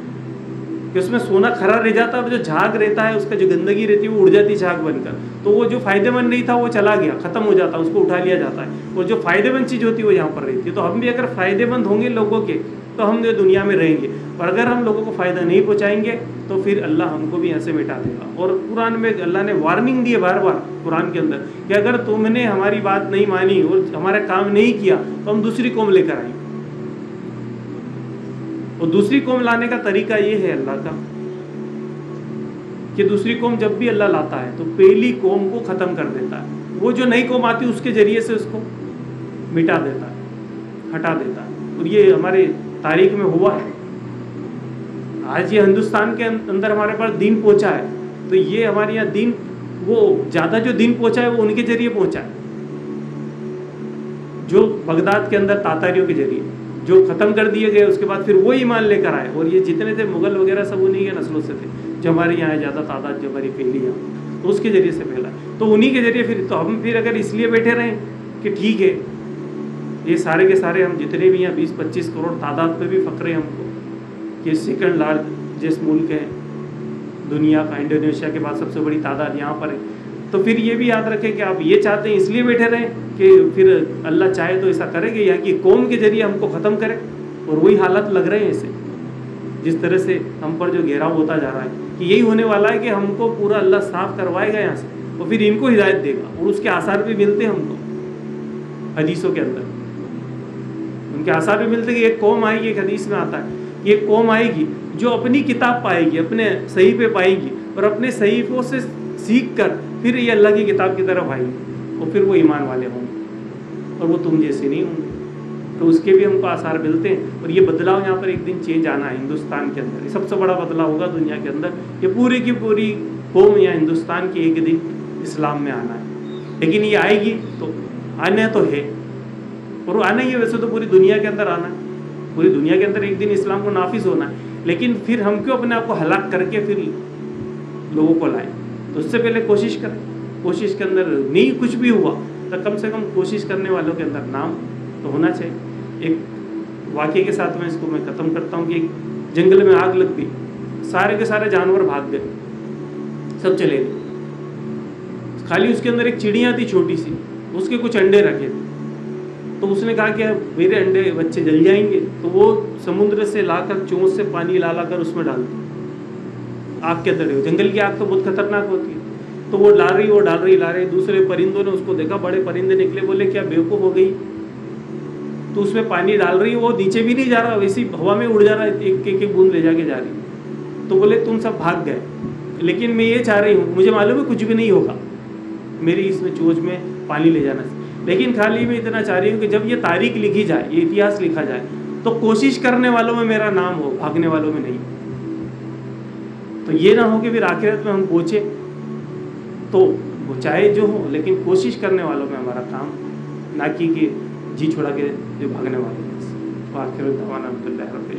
कि उसमें सोना खरा रह जाता है और जो झाग रहता है उसका जो गंदगी रहती है वो उड़ जाती है झाग बनकर, तो वो जो फ़ायदेमंद नहीं था वो चला गया, ख़त्म हो जाता है, उसको उठा लिया जाता है। और जो फ़ायदेमंद चीज़ होती है वो यहाँ पर रहती है। तो हम भी अगर फ़ायदेमंद होंगे लोगों के तो हम जो दुनिया में रहेंगे, और अगर हम लोगों को फ़ायदा नहीं पहुँचाएंगे तो फिर अल्लाह हमको भी यहाँ से मिटा देगा। और कुरान में अल्लाह ने वार्निंग दी है बार बार कुरान के अंदर कि अगर तुमने हमारी बात नहीं मानी और हमारा काम नहीं किया तो हम दूसरी कौम लेकर आएंगे। और दूसरी कौम लाने का तरीका ये है अल्लाह का कि दूसरी कौम जब भी अल्लाह लाता है तो पहली कौम को ख़त्म कर देता है। वो जो नई कौम आती है उसके ज़रिए से उसको मिटा देता है, हटा देता है। और ये हमारे तारीख में हुआ है। आज ये हिंदुस्तान के अंदर हमारे पास दीन पहुंचा है तो ये हमारे यहाँ दीन, वो ज़्यादा जो दीन पहुंचा है वो उनके ज़रिए पहुँचा है, जो बगदाद के अंदर तातारियों के ज़रिए जो ख़त्म कर दिए गए, उसके बाद फिर वो ईमान लेकर आए। और ये जितने थे मुग़ल वगैरह सब उन्हीं के नस्लों से थे जो हमारे यहाँ ज़्यादा तादाद जो हमारी फैली है तो उसके ज़रिए से फैला, तो उन्हीं के ज़रिए फिर। तो हम फिर अगर इसलिए बैठे रहें कि ठीक है ये सारे के सारे हम जितने भी यहाँ बीस पच्चीस करोड़ तादाद पर भी फ़ख्र है हमको कि सेकेंड लार्ज जिस मुल्क है दुनिया का, इंडोनेशिया के बाद सबसे बड़ी तादाद यहाँ पर है, तो फिर ये भी याद रखें कि आप ये चाहते हैं इसलिए बैठे रहें कि फिर अल्लाह चाहे तो ऐसा करे कि यहाँ की कौम के जरिए हमको ख़त्म करे। और वही हालत लग रहे हैं ऐसे, जिस तरह से हम पर जो घेराव होता जा रहा है कि यही होने वाला है कि हमको पूरा अल्लाह साफ करवाएगा यहाँ से और फिर इनको हिदायत देगा। और उसके आसार भी मिलते हैं हमको हदीसों के अंदर, उनके आसार भी मिलते कि एक कौम आएगी, एक हदीस में आता है ये कौम आएगी जो अपनी किताब पाएगी, अपने सही पे पाएगी और अपने सहीफों से सीख कर फिर ये अल्लाह की किताब की तरफ आएंगे और फिर वो ईमान वाले होंगे और वो तुम जैसे नहीं होंगे। तो उसके भी हमको आसार मिलते हैं। और ये बदलाव यहाँ पर एक दिन चेंज आना है हिंदुस्तान के अंदर, ये सबसे बड़ा बदलाव होगा दुनिया के अंदर। ये पूरी की पूरी कौम या हिंदुस्तान की एक दिन इस्लाम में आना है। लेकिन ये आएगी तो आना तो है, और वो आना ही है, वैसे तो पूरी दुनिया के अंदर आना है, पूरी दुनिया के अंदर एक दिन इस्लाम को नाफिज होना है। लेकिन फिर हम क्यों अपने आप को हलाक करके फिर लोगों को लाएँ? तो उससे पहले कोशिश करें। कोशिश के अंदर नहीं कुछ भी हुआ तो कम से कम कोशिश करने वालों के अंदर नाम तो होना चाहिए। एक वाकये के साथ मैं इसको मैं ख़त्म करता हूँ कि एक जंगल में आग लग गई, सारे के सारे जानवर भाग गए, सब चले गए, खाली उसके अंदर एक चिड़िया थी छोटी सी, उसके कुछ अंडे रखे थे। तो उसने कहा कि मेरे अंडे बच्चे जल जाएंगे, तो वो समुद्र से लाकर चोंच से पानी ला ला कर उसमें डाल दिया आग के अंदर। जंगल की आग तो बहुत खतरनाक होती है। तो वो डाल रही वो डाल रही ला रही, दूसरे परिंदों ने उसको देखा, बड़े परिंदे निकले, बोले क्या बेवकूफ़ हो गई, तो उसमें पानी डाल रही वो नीचे भी नहीं जा रहा, वैसी हवा में उड़ जा रहा, एक एक, एक बूंद ले जाके जा रही। तो बोले तुम सब भाग गए, लेकिन मैं ये चाह रही हूँ, मुझे मालूम है कुछ भी नहीं होगा, मेरी इसमें चोंच में पानी ले जाना, लेकिन खाली मैं इतना चाह रही हूँ कि जब ये तारीख लिखी जाए, ये इतिहास लिखा जाए, तो कोशिश करने वालों में मेरा नाम हो, भागने वालों में नहीं। तो ये ना हो कि फिर आखिरत में हम पहुँचे तो वो चाहे जो हो, लेकिन कोशिश करने वालों में हमारा काम, ना कि जी छुड़ा के जो भागने वाले हैं। आखिर दवाना अब्दुल्लाह।